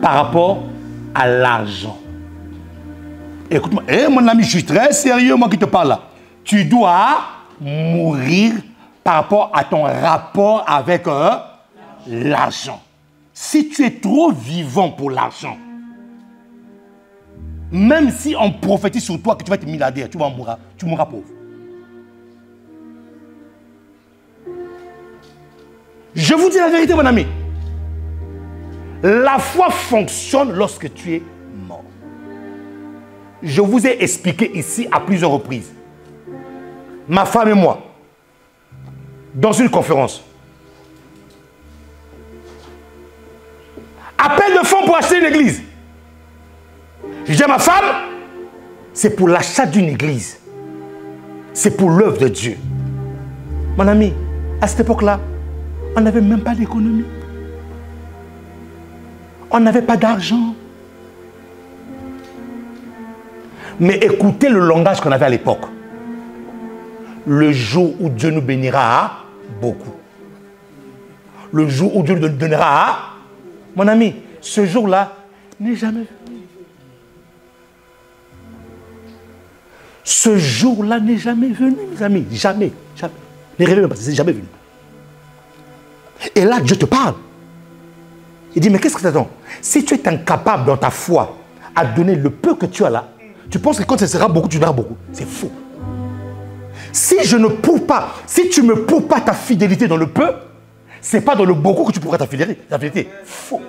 par rapport à l'argent. Écoute-moi, hey, mon ami, je suis très sérieux, moi qui te parle là. Tu dois mourir par rapport à ton rapport avec euh, l'argent. Si tu es trop vivant pour l'argent, même si on prophétise sur toi que tu vas être milliardaire, tu vas mourir, tu mourras pauvre. Je vous dis la vérité, mon ami. La foi fonctionne lorsque tu es mort. Je vous ai expliqué ici à plusieurs reprises. Ma femme et moi, dans une conférence, appel de fonds pour acheter une église. Je dis à ma femme, c'est pour l'achat d'une église. C'est pour l'œuvre de Dieu. Mon ami, à cette époque-là, on n'avait même pas d'économie. On n'avait pas d'argent. Mais écoutez le langage qu'on avait à l'époque. Le jour où Dieu nous bénira beaucoup. Le jour où Dieu nous donnera, mon ami, ce jour-là n'est jamais venu. Ce jour-là n'est jamais venu, mes amis. Jamais. Jamais. Ne rêvez même pas, c'est jamais venu. Et là, Dieu te parle. Il dit, mais qu'est-ce que t'attends? Si tu es incapable dans ta foi à donner le peu que tu as là, tu penses que quand ce sera beaucoup, tu donneras beaucoup. C'est faux. Si je ne prouve pas, si tu ne me prouves pas ta fidélité dans le peu, c'est pas dans le beaucoup que tu pourras ta fidélité. Ta fidélité. Faux.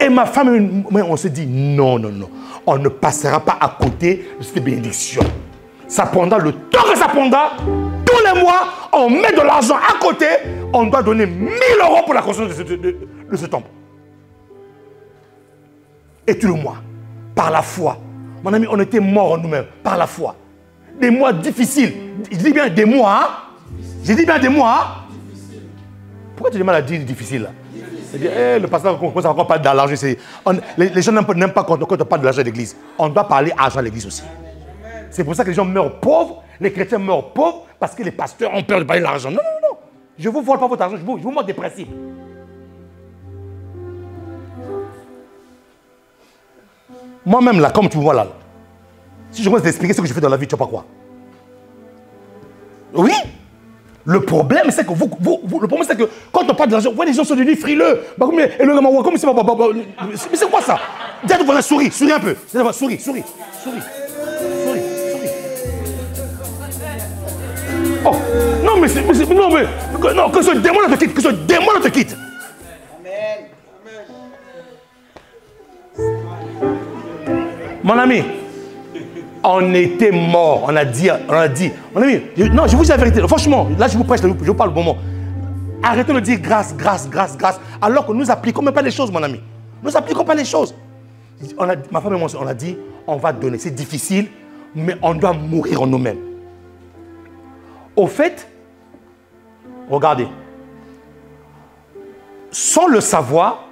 Et ma femme, on se dit, non, non, non. On ne passera pas à côté de cette bénédiction. Ça prendra le temps que ça prendra. Tous les mois, on met de l'argent à côté. On doit donner mille euros pour la construction de ce, de, de ce temple. Et tout le mois, par la foi. Mon ami, on était morts en nous-mêmes, par la foi. Des mois difficiles. Je dis bien des mois. Je dis bien des mois. Pourquoi tu demandes à dire difficile là? Difficile. Dis, hey, le pasteur, on n'a encore pas d'argent. Les, les gens n'aiment pas quand on parle de l'argent à l'église. On doit parler argent à l'église aussi. C'est pour ça que les gens meurent pauvres, les chrétiens meurent pauvres, parce que les pasteurs ont peur de parler de l'argent. Non, non, non. Je ne vous vole pas votre argent, je vous, je vous montre des principes. Moi-même, là, comme tu me vois là, là, si je commence à t'expliquer ce que je fais dans la vie, tu ne vas pas croire. Oui. Le problème, c'est que vous, vous, vous, le problème, c'est que quand on parle de l'argent, les gens sont devenus frileux. Mais c'est quoi ça? Dis à ton voisin, souris, souris un peu. Souris, souris, souris. Oh, non mais, mais non mais non, que ce démon te quitte, que ce démon te quitte. Amen. Mon ami, on était mort, on a dit, on a dit, mon ami, je, non, je vous dis la vérité, franchement, là je vous prêche, je vous parle au bon moment. Arrêtez de dire grâce, grâce, grâce, grâce, alors que nous n'appliquons même pas les choses, mon ami. Nous n'appliquons pas les choses. On a, ma femme et moi, on a dit, on va donner, c'est difficile, mais on doit mourir en nous-mêmes. Au fait, regardez, sans le savoir,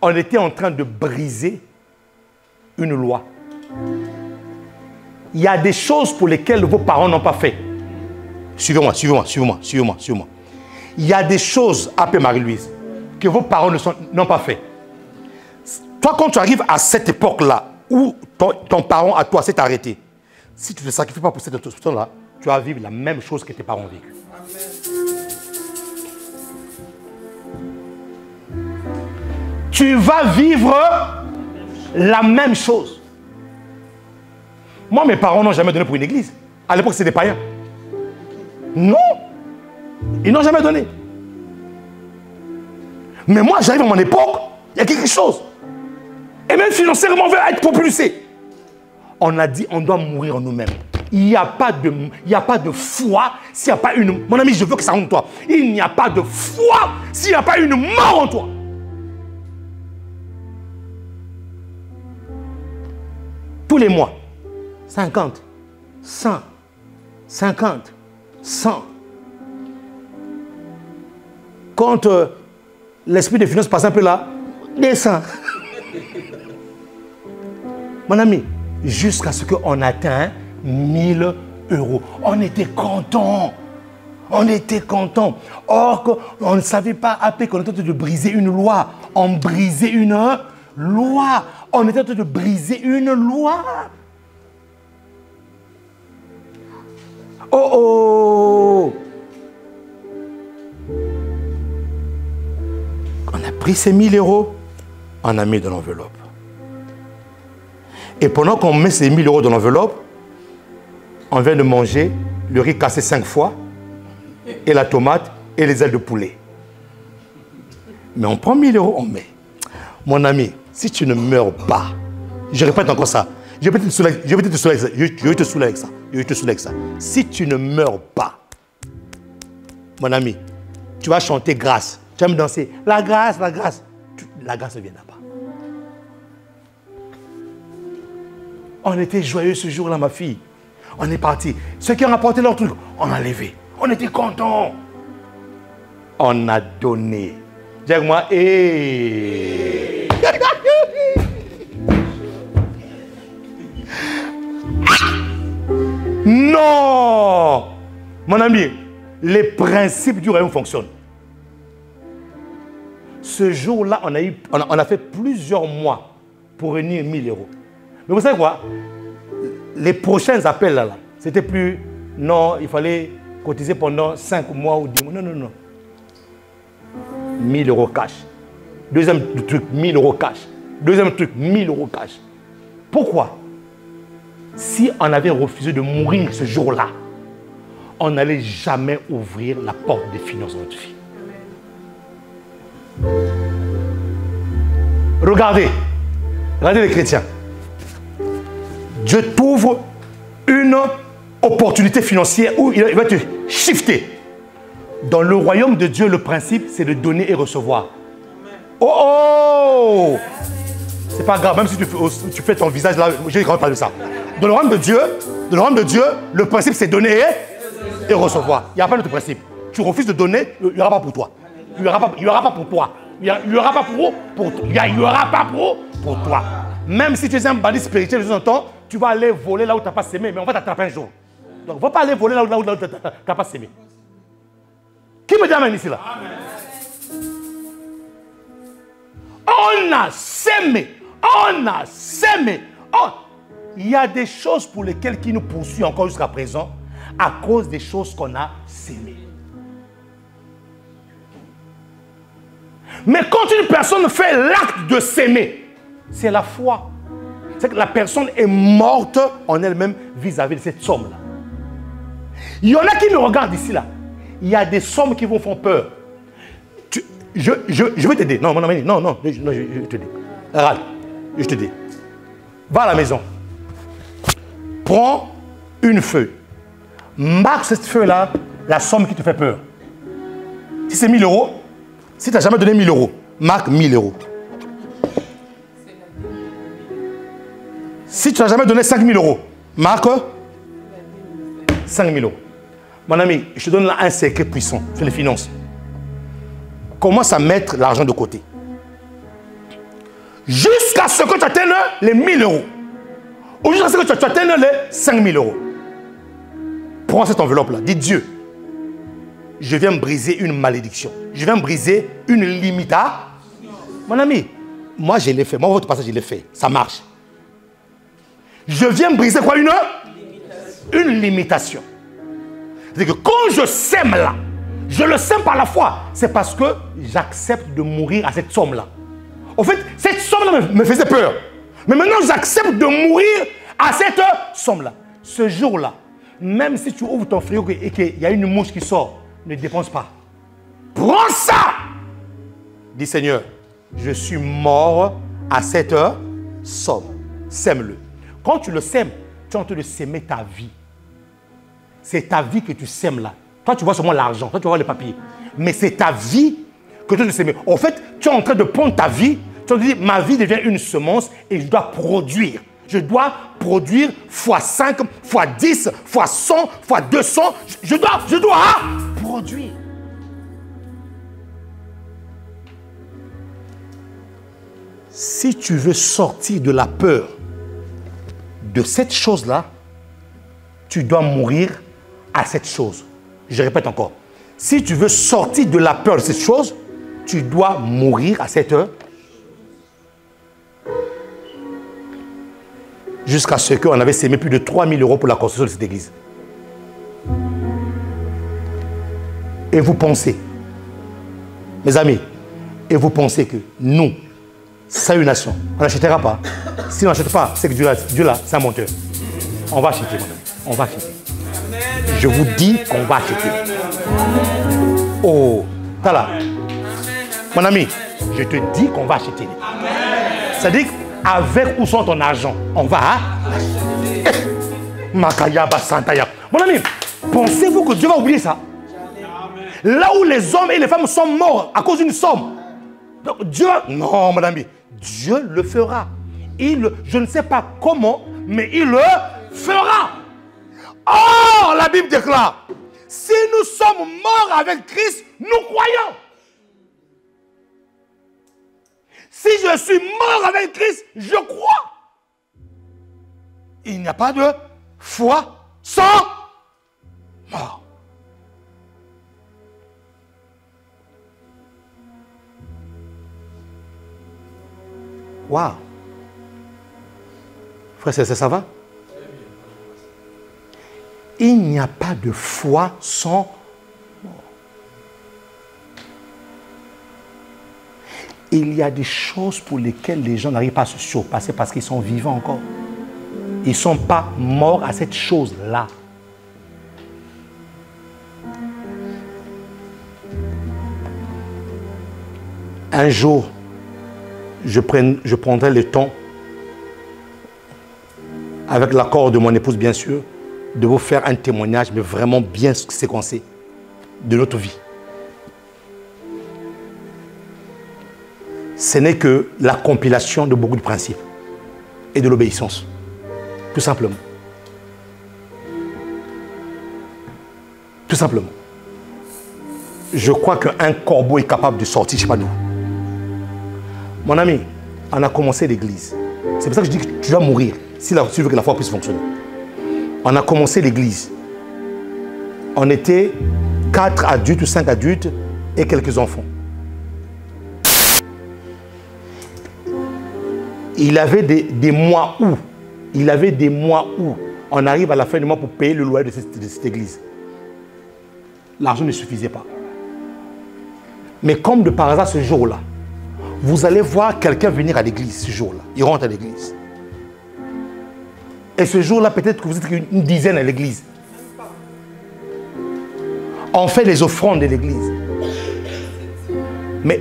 on était en train de briser une loi. Il y a des choses pour lesquelles vos parents n'ont pas fait. Suivez-moi, suivez-moi, suivez-moi, suivez-moi, suivez-moi. Il y a des choses, appelez Marie-Louise, que vos parents n'ont pas fait. Toi, quand tu arrives à cette époque-là, où ton, ton parent à toi s'est arrêté, si tu ne te sacrifies pas pour cette situation-là, tu vas vivre la même chose que tes parents ont vécu. Amen. tu vas vivre la même chose. Moi, mes parents n'ont jamais donné pour une église. À l'époque, c'était des païens. Non, ils n'ont jamais donné. Mais moi, j'arrive à mon époque, il y a quelque chose. Et même financièrement, on veut être propulsé. On a dit, on doit mourir en nous-mêmes. Il n'y a pas de, il n'y a pas de foi s'il n'y a pas une... Mon ami, je veux que ça rentre en toi. Il n'y a pas de foi s'il n'y a pas une mort en toi. Tous les mois, cinquante, cent, cinquante, cent. Quand euh, l'esprit de finance passe un peu là, descend. Mon ami, jusqu'à ce qu'on atteigne mille euros. On était contents. On était contents. Or, on ne savait pas après qu'on était en train de briser une loi. On brisait une loi. On était en train de briser une loi. Oh oh! On a pris ces mille euros, on a mis dans l'enveloppe. Et pendant qu'on met ces mille euros dans l'enveloppe, on vient de manger le riz cassé cinq fois, et la tomate, et les ailes de poulet. Mais on prend mille euros, on met. Mon ami, si tu ne meurs pas, je répète encore ça, je vais te soulager, je vais te soulager avec ça, je vais te soulager avec ça, je vais te soulager avec ça. Si tu ne meurs pas, mon ami, tu vas chanter grâce, tu vas me danser, la grâce, la grâce, la grâce ne viendra pas. On était joyeux ce jour-là, ma fille. On est parti. Ceux qui ont apporté leur truc, on a levé. On était contents. On a donné. Dis avec moi, hé. Non! Mon ami, les principes du royaume fonctionnent. Ce jour-là, on a eu, on a, on a fait plusieurs mois pour réunir mille euros. Mais vous savez quoi? Les prochains appels là, là c'était plus, non, il fallait cotiser pendant cinq mois ou dix mois. Non, non, non. mille euros cash. Deuxième truc, mille euros cash. Deuxième truc, mille euros cash. Pourquoi? Si on avait refusé de mourir ce jour-là, on n'allait jamais ouvrir la porte des finances de notre vie. Regardez, regardez les chrétiens. Dieu t'ouvre une opportunité financière où il va te shifter. Dans le royaume de Dieu, le principe, c'est de donner et recevoir. Oh oh! C'est pas grave, même si tu, tu fais ton visage là, je ne parle de ça. Dans le royaume de Dieu, dans le royaume de Dieu, le principe, c'est donner et, et recevoir. Il n'y a pas d'autre principe. Tu refuses de donner, il n'y aura pas pour toi. Il n'y aura pas, il y aura pas pour toi. Il n'y aura pas pour, pour il y aura pas pour, pour toi. Même si tu es un bandit spirituel de temps en temps, tu vas aller voler là où tu n'as pas semé, mais on va t'attraper un jour. Donc, ne va pas aller voler là où, là où, là où tu n'as pas semé. Qui me dit amen ici là? Amen. On a semé, on a semé. On... Il y a des choses pour lesquelles qui nous poursuivent encore jusqu'à présent à cause des choses qu'on a semées. Mais quand une personne fait l'acte de s'aimer, c'est la foi. C'est que la personne est morte en elle-même vis-à-vis de cette somme-là. Il y en a qui me regardent ici, là. Il y a des sommes qui vous font peur. Tu, je, je, je vais t'aider. Non, non, non, non, je, non, je, je vais t'aider. Regarde, je te dis. Va à la maison. Prends une feuille. Marque cette feuille-là, la somme qui te fait peur. Si c'est mille euros, si tu n'as jamais donné mille euros, marque mille euros. Si tu n'as jamais donné cinq mille euros, marque cinq mille euros. Mon ami, je te donne là un secret puissant sur les finances. Commence à mettre l'argent de côté. Jusqu'à ce que tu atteignes les mille euros. Ou jusqu'à ce que tu atteignes les cinq mille euros. Prends cette enveloppe-là. Dis Dieu. Je viens me briser une malédiction. Je viens me briser une limita. Mon ami, moi je l'ai fait. Moi, votre passage, je l'ai fait. Ça marche. Je viens me briser quoi? Une limitation. Une limitation. C'est-à-dire que quand je sème là, je le sème par la foi. C'est parce que j'accepte de mourir à cette somme-là. En fait, cette somme-là me, me faisait peur. Mais maintenant, j'accepte de mourir à cette somme-là. Ce jour-là, même si tu ouvres ton frigo et qu'il y a une mouche qui sort, ne dépense pas. Prends ça! Dis Seigneur, je suis mort à cette somme. Sème-le. Quand tu le sèmes, tu es en train de s'aimer ta vie. C'est ta vie que tu sèmes là. Toi, tu vois seulement l'argent, toi, tu vois le papier. Mais c'est ta vie que tu dois s'aimer. En fait, tu es en train de prendre ta vie, tu es en train de dire, ma vie devient une semence et je dois produire. Je dois produire fois cinq, fois dix, fois cent, fois deux cents. Je dois, je dois produire. Si tu veux sortir de la peur de cette chose-là, tu dois mourir à cette chose. Je répète encore. Si tu veux sortir de la peur de cette chose, tu dois mourir à cette heure. Jusqu'à ce qu'on avait sémé plus de trois mille euros pour la construction de cette église. Et vous pensez, mes amis, et vous pensez que nous, c'est une nation, on n'achètera pas. Si on n'achète pas, c'est que Dieu là, Dieu là c'est un menteur. On va acheter, madame. On va acheter. Je vous dis qu'on va acheter. Oh, t'as là. Mon ami, je te dis qu'on va acheter. C'est-à-dire qu'avec ou sans ton argent, on va acheter. Mon ami, pensez-vous que Dieu va oublier ça? Là où les hommes et les femmes sont morts à cause d'une somme. Donc Dieu, non mon ami, Dieu le fera. Il, je ne sais pas comment, mais il le fera. Or, la Bible déclare, si nous sommes morts avec Christ, nous croyons. Si je suis mort avec Christ, je crois. Il n'y a pas de foi sans mort. Waouh! Frère, ça, ça va? Il n'y a pas de foi sans mort. Il y a des choses pour lesquelles les gens n'arrivent pas à se surpasser parce qu'ils sont vivants encore. Ils ne sont pas morts à cette chose-là. Un jour, je, prenne, je prendrai le temps, avec l'accord de mon épouse bien sûr, de vous faire un témoignage, mais vraiment bien séquencé, de notre vie. Ce n'est que la compilation de beaucoup de principes et de l'obéissance, tout simplement. Tout simplement. Je crois qu'un corbeau est capable de sortir, je ne sais pas d'où. Mon ami, on a commencé l'église. C'est pour ça que je dis que tu dois mourir, si tu veux que la foi puisse fonctionner. On a commencé l'église. On était quatre adultes ou cinq adultes et quelques enfants. Il avait des, des mois où, il avait des mois où on arrive à la fin du mois pour payer le loyer de cette, de cette église. L'argent ne suffisait pas. Mais comme de par hasard ce jour-là, vous allez voir quelqu'un venir à l'église ce jour-là. Il rentre à l'église. Et ce jour-là, peut-être que vous êtes une dizaine à l'église. On fait les offrandes de l'église. Mais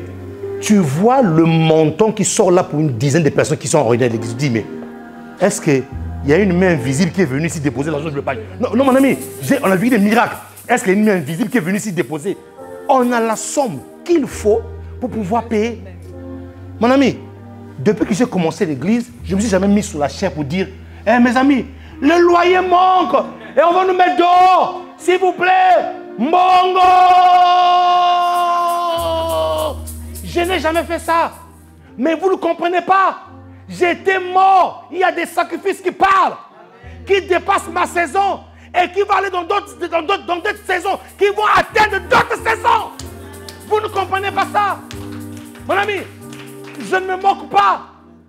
tu vois le montant qui sort là pour une dizaine de personnes qui sont en réunion à l'église. Tu dis, mais est-ce qu'il y a une main invisible qui est venue ici déposer l'argent de l'épargne? Non, non, mon ami, on a vu des miracles. Est-ce qu'il y a une main invisible qui est venue ici déposer? On a la somme qu'il faut pour pouvoir payer. Mon ami, depuis que j'ai commencé l'église, je ne me suis jamais mis sous la chair pour dire, « Eh mes amis, le loyer manque et on va nous mettre dehors, s'il vous plaît, Mbongo !» Je n'ai jamais fait ça, mais vous ne comprenez pas. J'étais mort, il y a des sacrifices qui parlent, qui dépassent ma saison et qui vont aller dans d'autres dans d'autres, dans d'autres saisons, qui vont atteindre d'autres saisons. Vous ne comprenez pas ça. Mon ami, je ne me moque pas,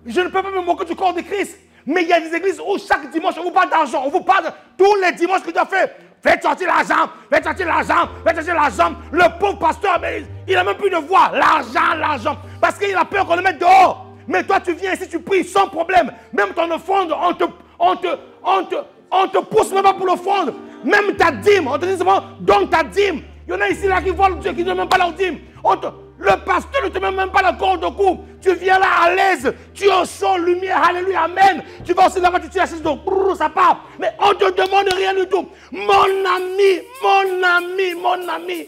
je ne peux pas me moquer du corps de Christ. Mais il y a des églises où chaque dimanche, on vous parle d'argent. On vous parle de tous les dimanches que tu as fait. Faites sortir l'argent, faites sortir l'argent, faites sortir l'argent. Le pauvre pasteur, il n'a même plus de voix. L'argent, l'argent. Parce qu'il a peur qu'on le mette dehors. Mais toi, tu viens ici, tu pries sans problème. Même ton offrande, on te, on te, on te, on te pousse même pas pour l'offrande. Même ta dîme, on te dit souvent, donne ta dîme. Il y en a ici là qui volent Dieu, qui ne donnent même pas leur dîme. On te, le pasteur ne te met même pas la corde au cou. Tu viens là à l'aise, tu es au son, lumière, alléluia, amen. Tu vas aussi là-bas, tu tires la chaise, donc ça part. Mais on ne te demande rien du tout. Mon ami, mon ami, mon ami.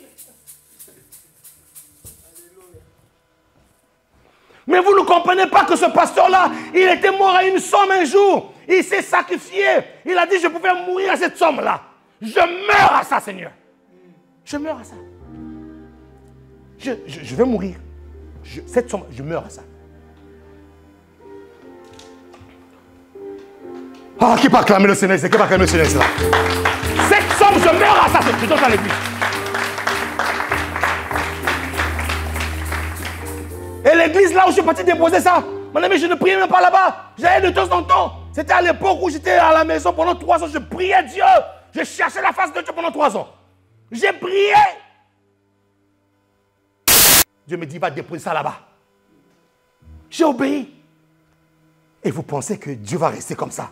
Mais vous ne comprenez pas que ce pasteur-là, il était mort à une somme un jour. Il s'est sacrifié. Il a dit, je pouvais mourir à cette somme-là. Je meurs à ça, Seigneur. Je meurs à ça. Je, je, je vais mourir. Je, cette somme, je meurs à ça. Ah, qui peut acclamer le Seigneur, qui peut acclamer le Seigneur, cette somme, je meurs à ça. Je donne à l'église. Et l'église, là où je suis parti déposer ça, mon ami, je ne priais même pas là-bas. J'allais de temps en temps. C'était à l'époque où j'étais à la maison pendant trois ans. Je priais Dieu. Je cherchais la face de Dieu pendant trois ans. J'ai prié. Dieu me dit, va déposer ça là-bas. J'ai obéi. Et vous pensez que Dieu va rester comme ça?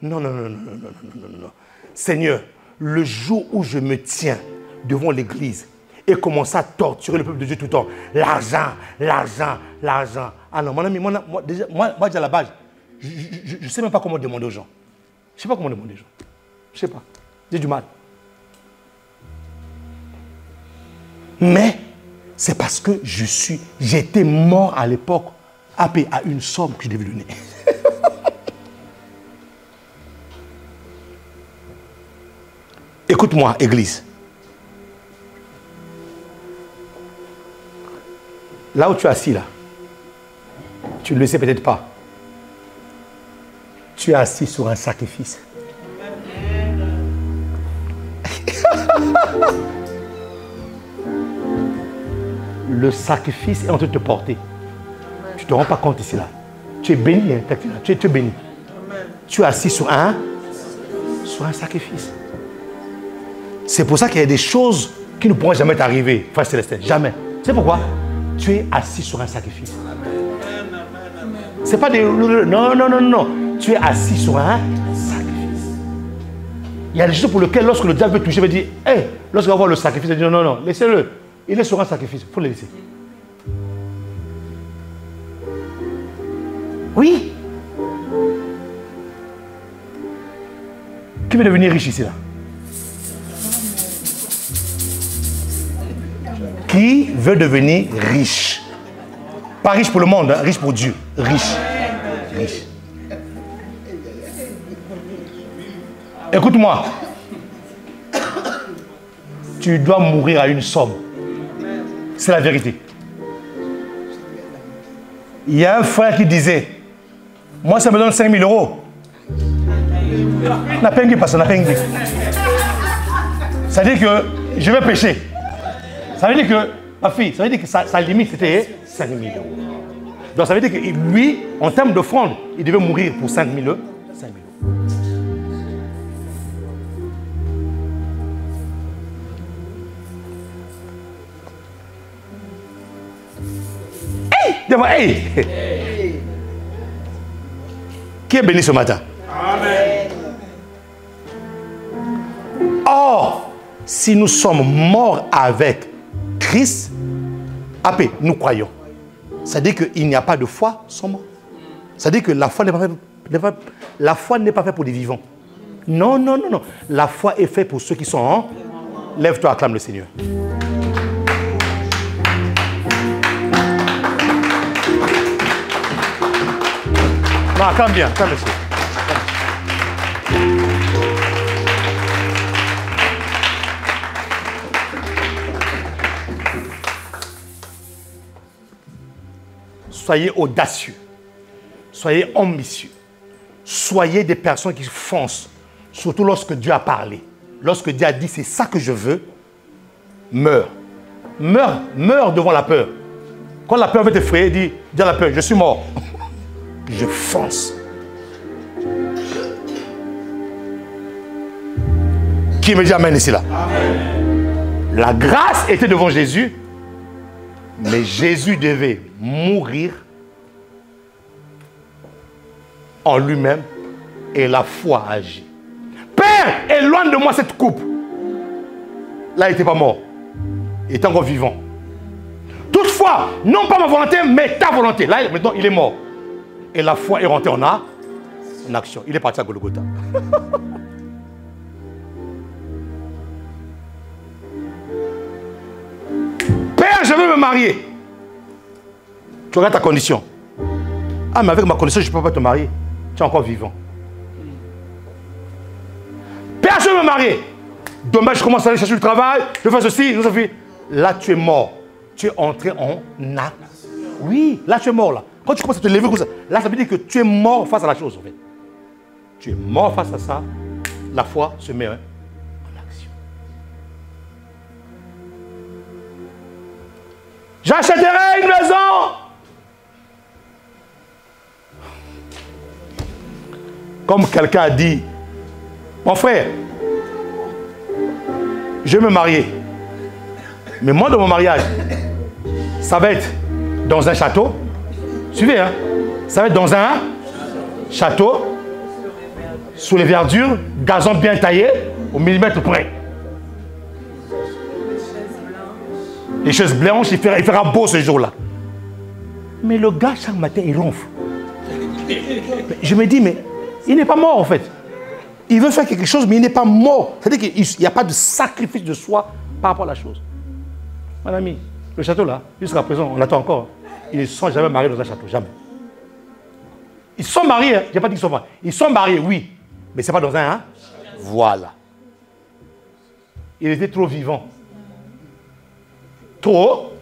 Non, non, non, non, non, non, non, non, non. Seigneur, le jour où je me tiens devant l'église, et commencer à torturer le peuple de Dieu tout le temps. L'argent, l'argent, l'argent. Ah non, mon ami, moi, moi, déjà, moi, moi déjà à la base, je ne sais même pas comment demander aux gens. Je ne sais pas comment demander aux gens. Je ne sais pas. J'ai du mal. Mais c'est parce que je suis, j'étais mort à l'époque, happé à une somme que je devais donner. Écoute-moi, Église. Là où tu es assis, là, tu ne le sais peut-être pas. Tu es assis sur un sacrifice. Le sacrifice est en train de te porter. Tu ne te rends pas compte ici, là. Tu es béni, hein, tu, es, tu es béni. Tu es assis sur un, sur un sacrifice. C'est pour ça qu'il y a des choses qui ne pourront jamais t'arriver, Frère Célestin. Jamais. Tu sais pourquoi? Tu es assis sur un sacrifice. C'est pas des... Non, non, non, non. Tu es assis sur un sacrifice. Il y a des choses pour lesquelles, lorsque le diable veut toucher, il veut dire, hé, hey, lorsqu'on va voir le sacrifice, il dit, non, non, non, laissez-le. Il est sur un sacrifice. Il faut le laisser. Oui. Qui veut devenir riche ici, là? Qui veut devenir riche? Pas riche pour le monde, hein? Riche pour Dieu. Riche. Riche. Écoute-moi. Tu dois mourir à une somme. C'est la vérité. Il y a un frère qui disait, moi ça me donne cinq mille euros. Ça veut dire que je vais pécher. Ça veut dire que, ma fille, ça veut dire que sa, sa limite, c'était cinq mille euros. Donc ça veut dire que lui, en termes d'offrande, il devait mourir pour cinq mille euros. Hey, devant, hey. Hey. Qui est béni ce matin? Amen. Or, si nous sommes morts avec Christ, après, nous croyons. Ça veut dire qu'il n'y a pas de foi sans mort. Ça veut dire que la foi n'est pas faite, la foi n'est pas faite pour les vivants. Non, non, non, non. La foi est faite pour ceux qui sont en... Lève-toi, acclame le Seigneur. Non, acclame bien, acclame le Seigneur. Soyez audacieux, soyez ambitieux, soyez des personnes qui foncent, surtout lorsque Dieu a parlé. Lorsque Dieu a dit, c'est ça que je veux, meurs. Meurs, meurs devant la peur. Quand la peur veut t'effrayer, dis, dis à la peur, je suis mort. Je fonce. Qui me dit amen ici là? Amen. La grâce était devant Jésus, Mais Jésus devait mourir en lui-même et la foi agit. Père, éloigne de moi cette coupe. Là, il n'était pas mort. Il était encore vivant. Toutefois, non pas ma volonté, mais ta volonté. Là, maintenant, il est mort. Et la foi est rentrée en a, en action. Il est parti à Golgotha. Père, je veux me marier. Tu regardes ta condition. Ah, mais avec ma condition, je ne peux pas te marier. Tu es encore vivant. Père, je veux me marier. Demain, je commence à aller chercher du travail. Je fais ceci, je fais ceci. Là, tu es mort. Tu es entré en acte. Oui, là, tu es mort. Là. Quand tu commences à te lever comme ça, là, ça veut dire que tu es mort face à la chose. En fait. Tu es mort face à ça. La foi se met en action. J'achèterai une maison. Comme quelqu'un a dit, mon frère, je vais me marier. Mais moi, dans mon mariage, ça va être dans un château. Suivez, hein. Ça va être dans un château, sous les verdures, gazon bien taillé, au millimètre près. Les chaises blanches, il fera, il fera beau ce jour-là. Mais le gars, chaque matin, il ronfle. Je me dis, mais il n'est pas mort, en fait. Il veut faire quelque chose, mais il n'est pas mort. C'est-à-dire qu'il n'y a pas de sacrifice de soi par rapport à la chose. Mon ami, le château là, jusqu'à présent, on attend encore. Ils ne sont jamais mariés dans un château, jamais. Ils sont mariés, hein? Je n'ai pas dit qu'ils sont mariés. Ils sont mariés, oui, mais ce n'est pas dans un... Hein? Voilà. Il était trop vivant. Trop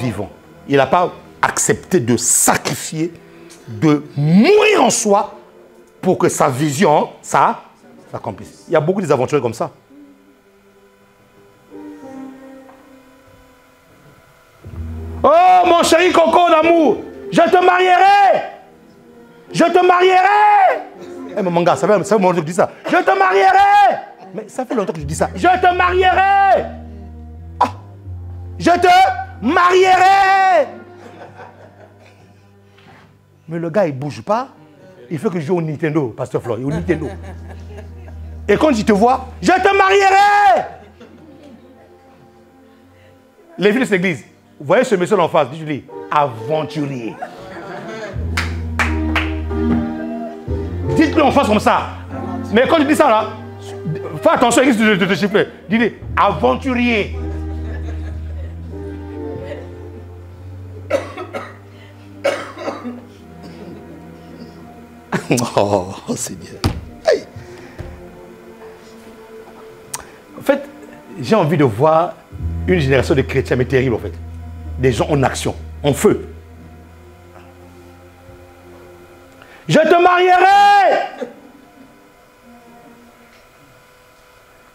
vivant. Il n'a pas accepté de sacrifier, de mourir en soi pour que sa vision, ça, s'accomplisse. Il y a beaucoup des aventuriers comme ça. Oh, mon chéri Coco d'amour, je te marierai. Je te marierai. Eh, mais mon gars, ça fait longtemps que je dis ça. Je te marierai. Mais ça fait longtemps que je dis ça. Je te marierai. Ah, je te marierai. Mais le gars, il ne bouge pas. Il faut que je joue au Nintendo, Pasteur Floyd, au Nintendo. Et quand il te voit, je te marierai. Les filles de cette église. Vous voyez ce monsieur en face, dis-lui, aventurier. Dites-le en face comme ça. Mais quand je dis ça là, fais attention, il risque de te chiffrer. Dis-lui, aventurier. Oh, Seigneur. Aïe. En fait, j'ai envie de voir une génération de chrétiens, mais terrible en fait. Des gens en action, en feu. Je te marierai.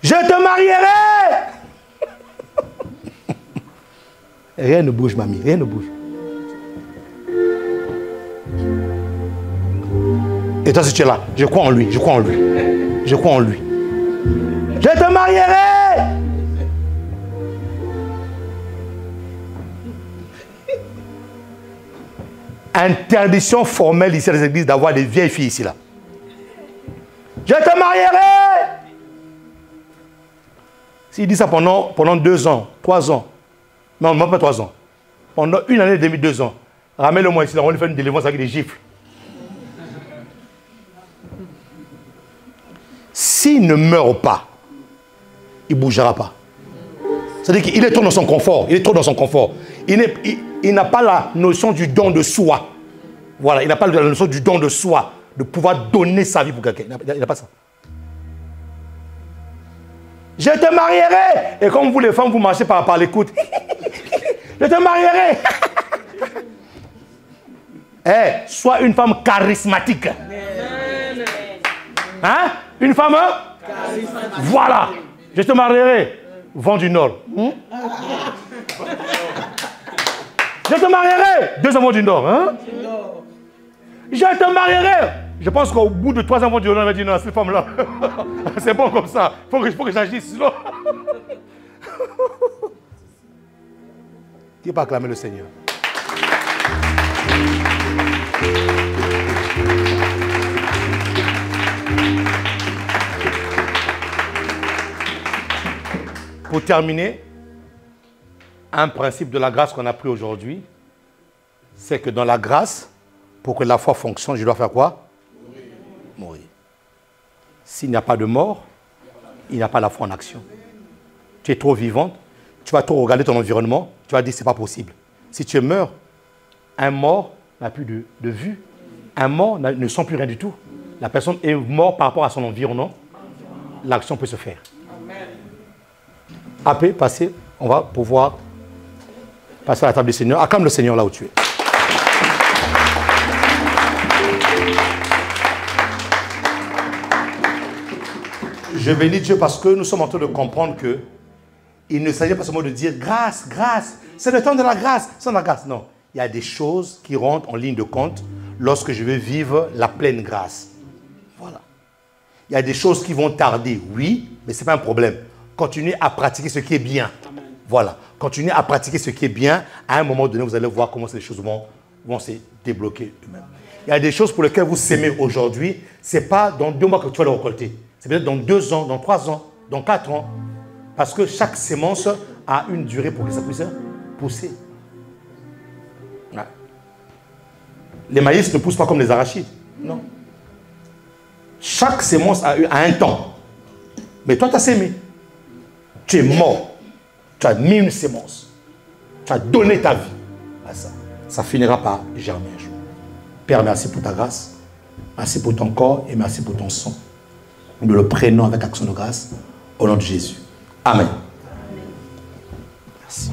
Je te marierai. Rien ne bouge, mamie, rien ne bouge. Et toi, si tu es là, je crois en lui, je crois en lui. Je crois en lui. Je te marierai. Interdiction formelle ici à les églises d'avoir des vieilles filles ici là. Je te marierai. S'il dit ça pendant, pendant deux ans, trois ans, non, même pas trois ans, pendant une année et demie, deux ans, ramène-le-moi ici là, on lui fait une délivrance avec des gifles. S'il ne meurt pas, il ne bougera pas. C'est-à-dire qu'il est trop dans son confort, il est trop dans son confort. Il n'est... Il, Il n'a pas la notion du don de soi. Voilà, il n'a pas la notion du don de soi, de pouvoir donner sa vie pour quelqu'un. Il n'a pas ça. Je te marierai. Et comme vous les femmes, vous marchez par, par l'écoute. Je te marierai. Hey, sois une femme charismatique. Hein? Une femme charismatique. Voilà. Je te marierai. Vent du Nord. Hmm? Je te marierai. Deux enfants du Nord. Hein? Je te marierai. Je pense qu'au bout de trois enfants du Nord, on va dire non, cette femme-là, c'est bon comme ça. Il faut que, faut que j'agisse. qui peut acclamer le Seigneur. Pour terminer, un principe de la grâce qu'on a pris aujourd'hui, c'est que dans la grâce, pour que la foi fonctionne, je dois faire quoi? Mourir. Mourir. S'il n'y a pas de mort, il n'y a pas la foi en action. Tu es trop vivante, tu vas trop regarder ton environnement, tu vas dire c'est pas possible. Si tu meurs, un mort n'a plus de, de vue, un mort ne sent plus rien du tout. La personne est morte par rapport à son environnement, l'action peut se faire. Après, passer, on va pouvoir passer à la table du Seigneur. Acclame le Seigneur là où tu es. Je bénis Dieu parce que nous sommes en train de comprendre que il ne s'agit pas seulement de dire grâce, grâce, c'est le temps de la grâce, c'est la grâce. Non, il y a des choses qui rentrent en ligne de compte lorsque je vais vivre la pleine grâce. Voilà. Il y a des choses qui vont tarder, oui, mais ce n'est pas un problème. Continuez à pratiquer ce qui est bien. Amen. Voilà. Continuez à pratiquer ce qui est bien. À un moment donné, vous allez voir comment ces choses vont, vont se débloquer eux-mêmes. Il y a des choses pour lesquelles vous semez aujourd'hui. Ce n'est pas dans deux mois que tu vas le récolter. C'est peut-être dans deux ans, dans trois ans, dans quatre ans. Parce que chaque semence a une durée pour que ça puisse pousser. Voilà. Les maïs ne poussent pas comme les arachides. Non. Chaque semence a un temps. Mais toi, tu as semé. Tu es mort. Tu as mis une sémence. Tu as donné ta vie à ça. Ça finira par germer un jour. Père, merci pour ta grâce. Merci pour ton corps et merci pour ton sang. Nous le prenons avec action de grâce au nom de Jésus. Amen. Merci.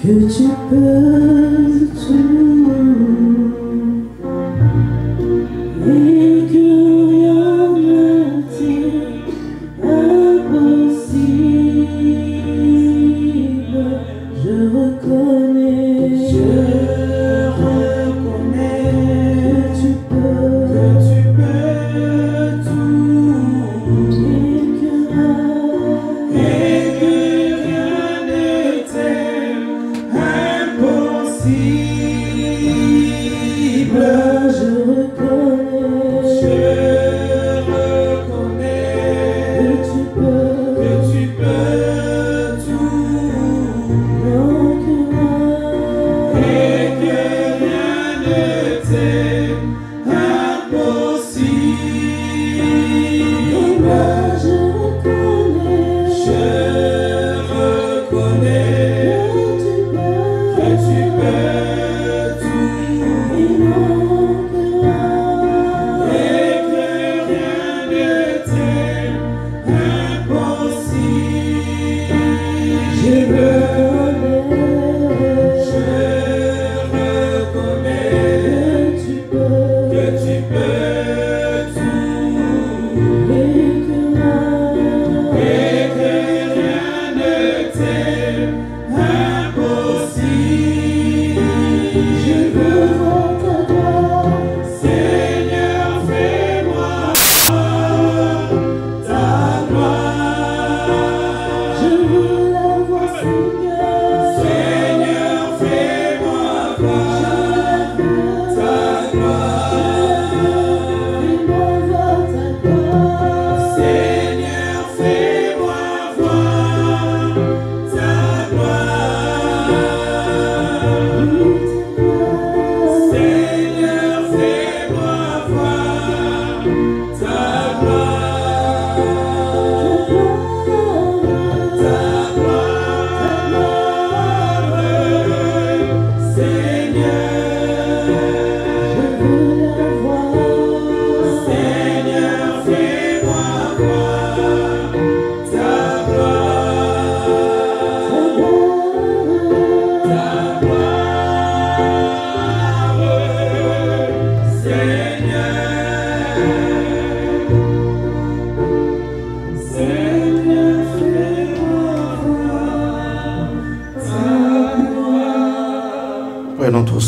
Que tu peux tout. Et que rien ne t'est impossible, je reconnais, je reconnais que tu peux, que tu peux tout, et que, et que rien ne t'est impossible.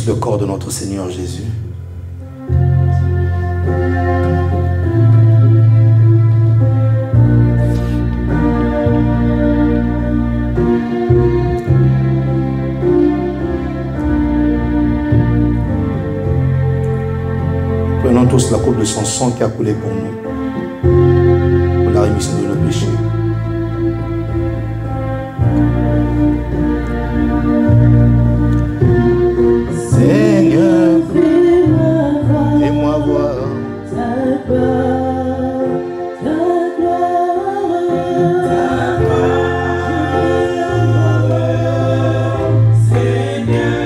Le corps de notre Seigneur Jésus. tous la coupe de son sang qui a coulé pour nous, pour la rémission de nos péchés. Seigneur, fais-moi voir ta gloire, ta gloire, ta gloire. Seigneur,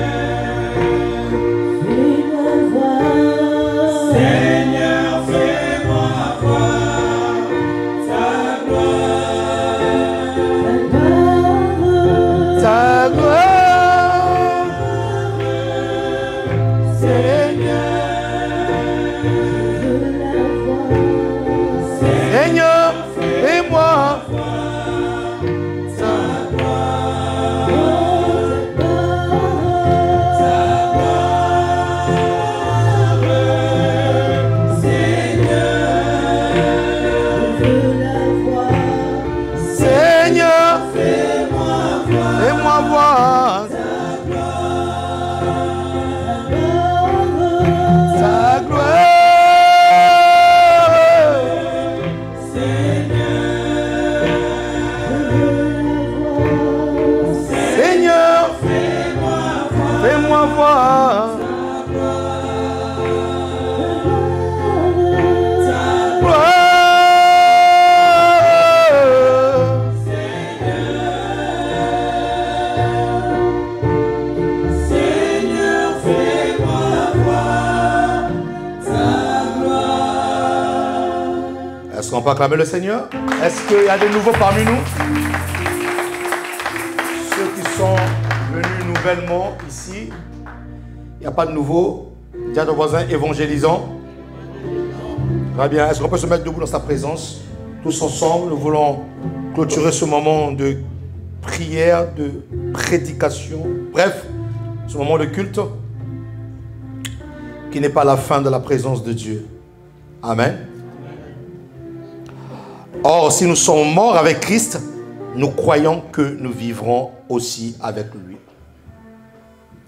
fais-moi voir, Seigneur, fais-moi voir ta gloire, ta gloire. On peut acclamer le Seigneur. Est-ce qu'il y a des nouveaux parmi nous? Ceux qui sont venus nouvellement ici, il n'y a pas de nouveaux. Dis à ton voisin, évangélisant. Très bien. Est-ce qu'on peut se mettre debout dans sa présence? Tous ensemble, nous voulons clôturer ce moment de prière, de prédication. Bref, ce moment de culte qui n'est pas la fin de la présence de Dieu. Amen. Or, si nous sommes morts avec Christ, nous croyons que nous vivrons aussi avec lui.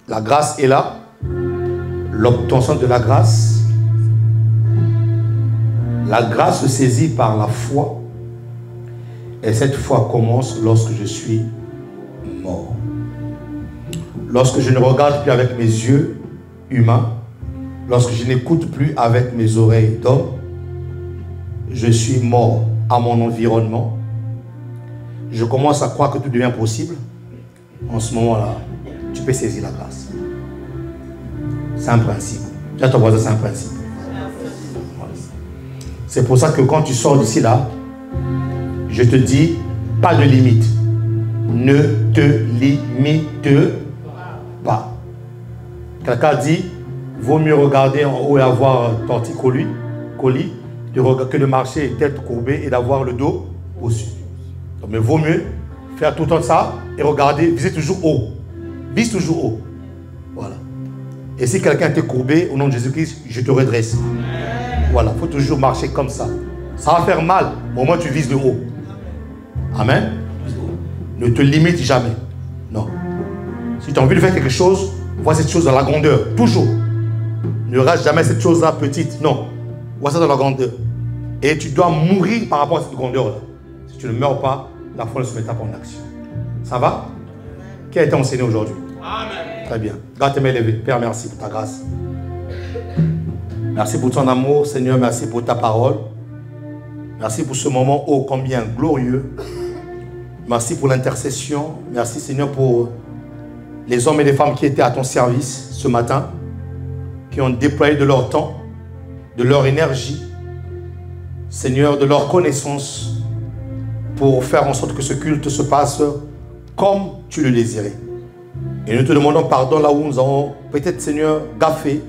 La grâce est là. L'obtention de la grâce. La grâce se saisit par la foi. Et cette foi commence lorsque je suis mort. Lorsque je ne regarde plus avec mes yeux humains. Lorsque je n'écoute plus avec mes oreilles d'homme. Je suis mort à mon environnement. Je commence à croire que tout devient possible. En ce moment-là, tu peux saisir la grâce. C'est un principe. Tiens, ton voisin, c'est un principe. C'est pour ça que quand tu sors d'ici là, je te dis, pas de limite. Ne te limite pas. Quelqu'un dit, vaut mieux regarder en haut et avoir torticolis, colis, que de marcher tête courbée et d'avoir le dos au-dessus. Donc, mais vaut mieux faire tout le temps ça et regarder, viser toujours haut. Vise toujours haut. Voilà. Et si quelqu'un t'est courbé, au nom de Jésus-Christ, je te redresse. Voilà, il faut toujours marcher comme ça. Ça va faire mal, mais au moins tu vises le haut. Amen. Ne te limite jamais. Non. Si tu as envie de faire quelque chose, vois cette chose dans la grandeur. Toujours. Ne reste jamais cette chose-là petite. Non. Vois ça dans la grandeur. Et tu dois mourir par rapport à cette grandeur-là. Si tu ne meurs pas, la foi ne se met pas en action. Ça va? Qui a été enseigné aujourd'hui? Amen. Très bien. Garde tes mains levées. Père, merci pour ta grâce. Merci pour ton amour, Seigneur. Merci pour ta parole. Merci pour ce moment ô combien glorieux. Merci pour l'intercession. Merci, Seigneur, pour les hommes et les femmes qui étaient à ton service ce matin, qui ont déployé de leur temps, de leur énergie, Seigneur, de leur connaissance, pour faire en sorte que ce culte se passe comme tu le désirais. Et nous te demandons pardon là où nous avons peut-être, Seigneur, gaffé,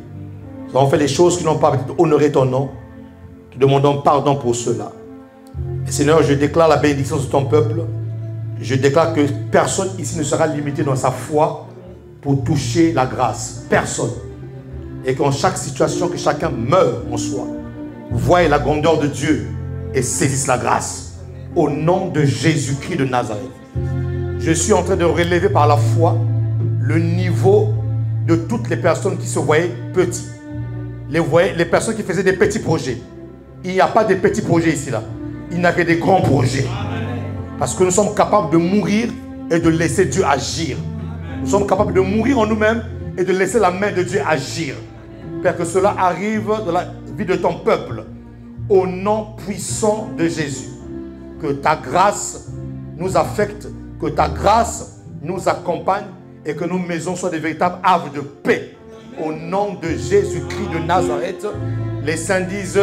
nous avons fait des choses qui n'ont pas honoré ton nom. Nous te demandons pardon pour cela. Et Seigneur, je déclare la bénédiction de ton peuple. Je déclare que personne ici ne sera limité dans sa foi pour toucher la grâce. Personne. Et qu'en chaque situation, que chacun meure en soi. Voyez la grandeur de Dieu et saisissez la grâce. Au nom de Jésus-Christ de Nazareth. Je suis en train de relever par la foi le niveau de toutes les personnes qui se voyaient petites. les, les personnes qui faisaient des petits projets. Il n'y a pas de petits projets ici là. Il n'y a que des grands projets. Parce que nous sommes capables de mourir et de laisser Dieu agir. Nous sommes capables de mourir en nous-mêmes et de laisser la main de Dieu agir. Père, que cela arrive dans la vie de ton peuple. Au nom puissant de Jésus. Que ta grâce nous affecte, que ta grâce nous accompagne et que nos maisons soient des véritables havres de paix. Au nom de Jésus-Christ de Nazareth, les saints disent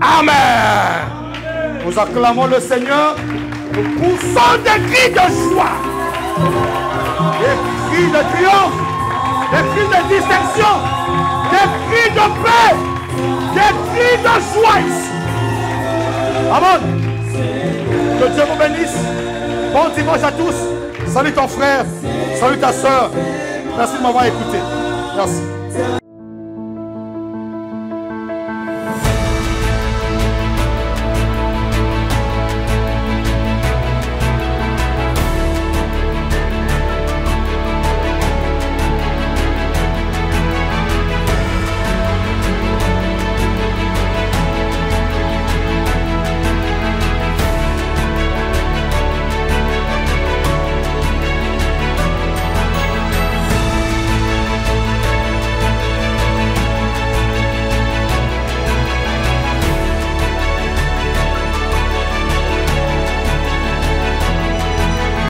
Amen. Amen. Nous acclamons le Seigneur, nous poussons des cris de joie, des cris de triomphe, des cris de distinction, des cris de paix, des cris de joie. Amen. Que Dieu vous bénisse. Bon dimanche à tous. Salut ton frère, salut ta soeur. Merci de m'avoir écouté. Merci.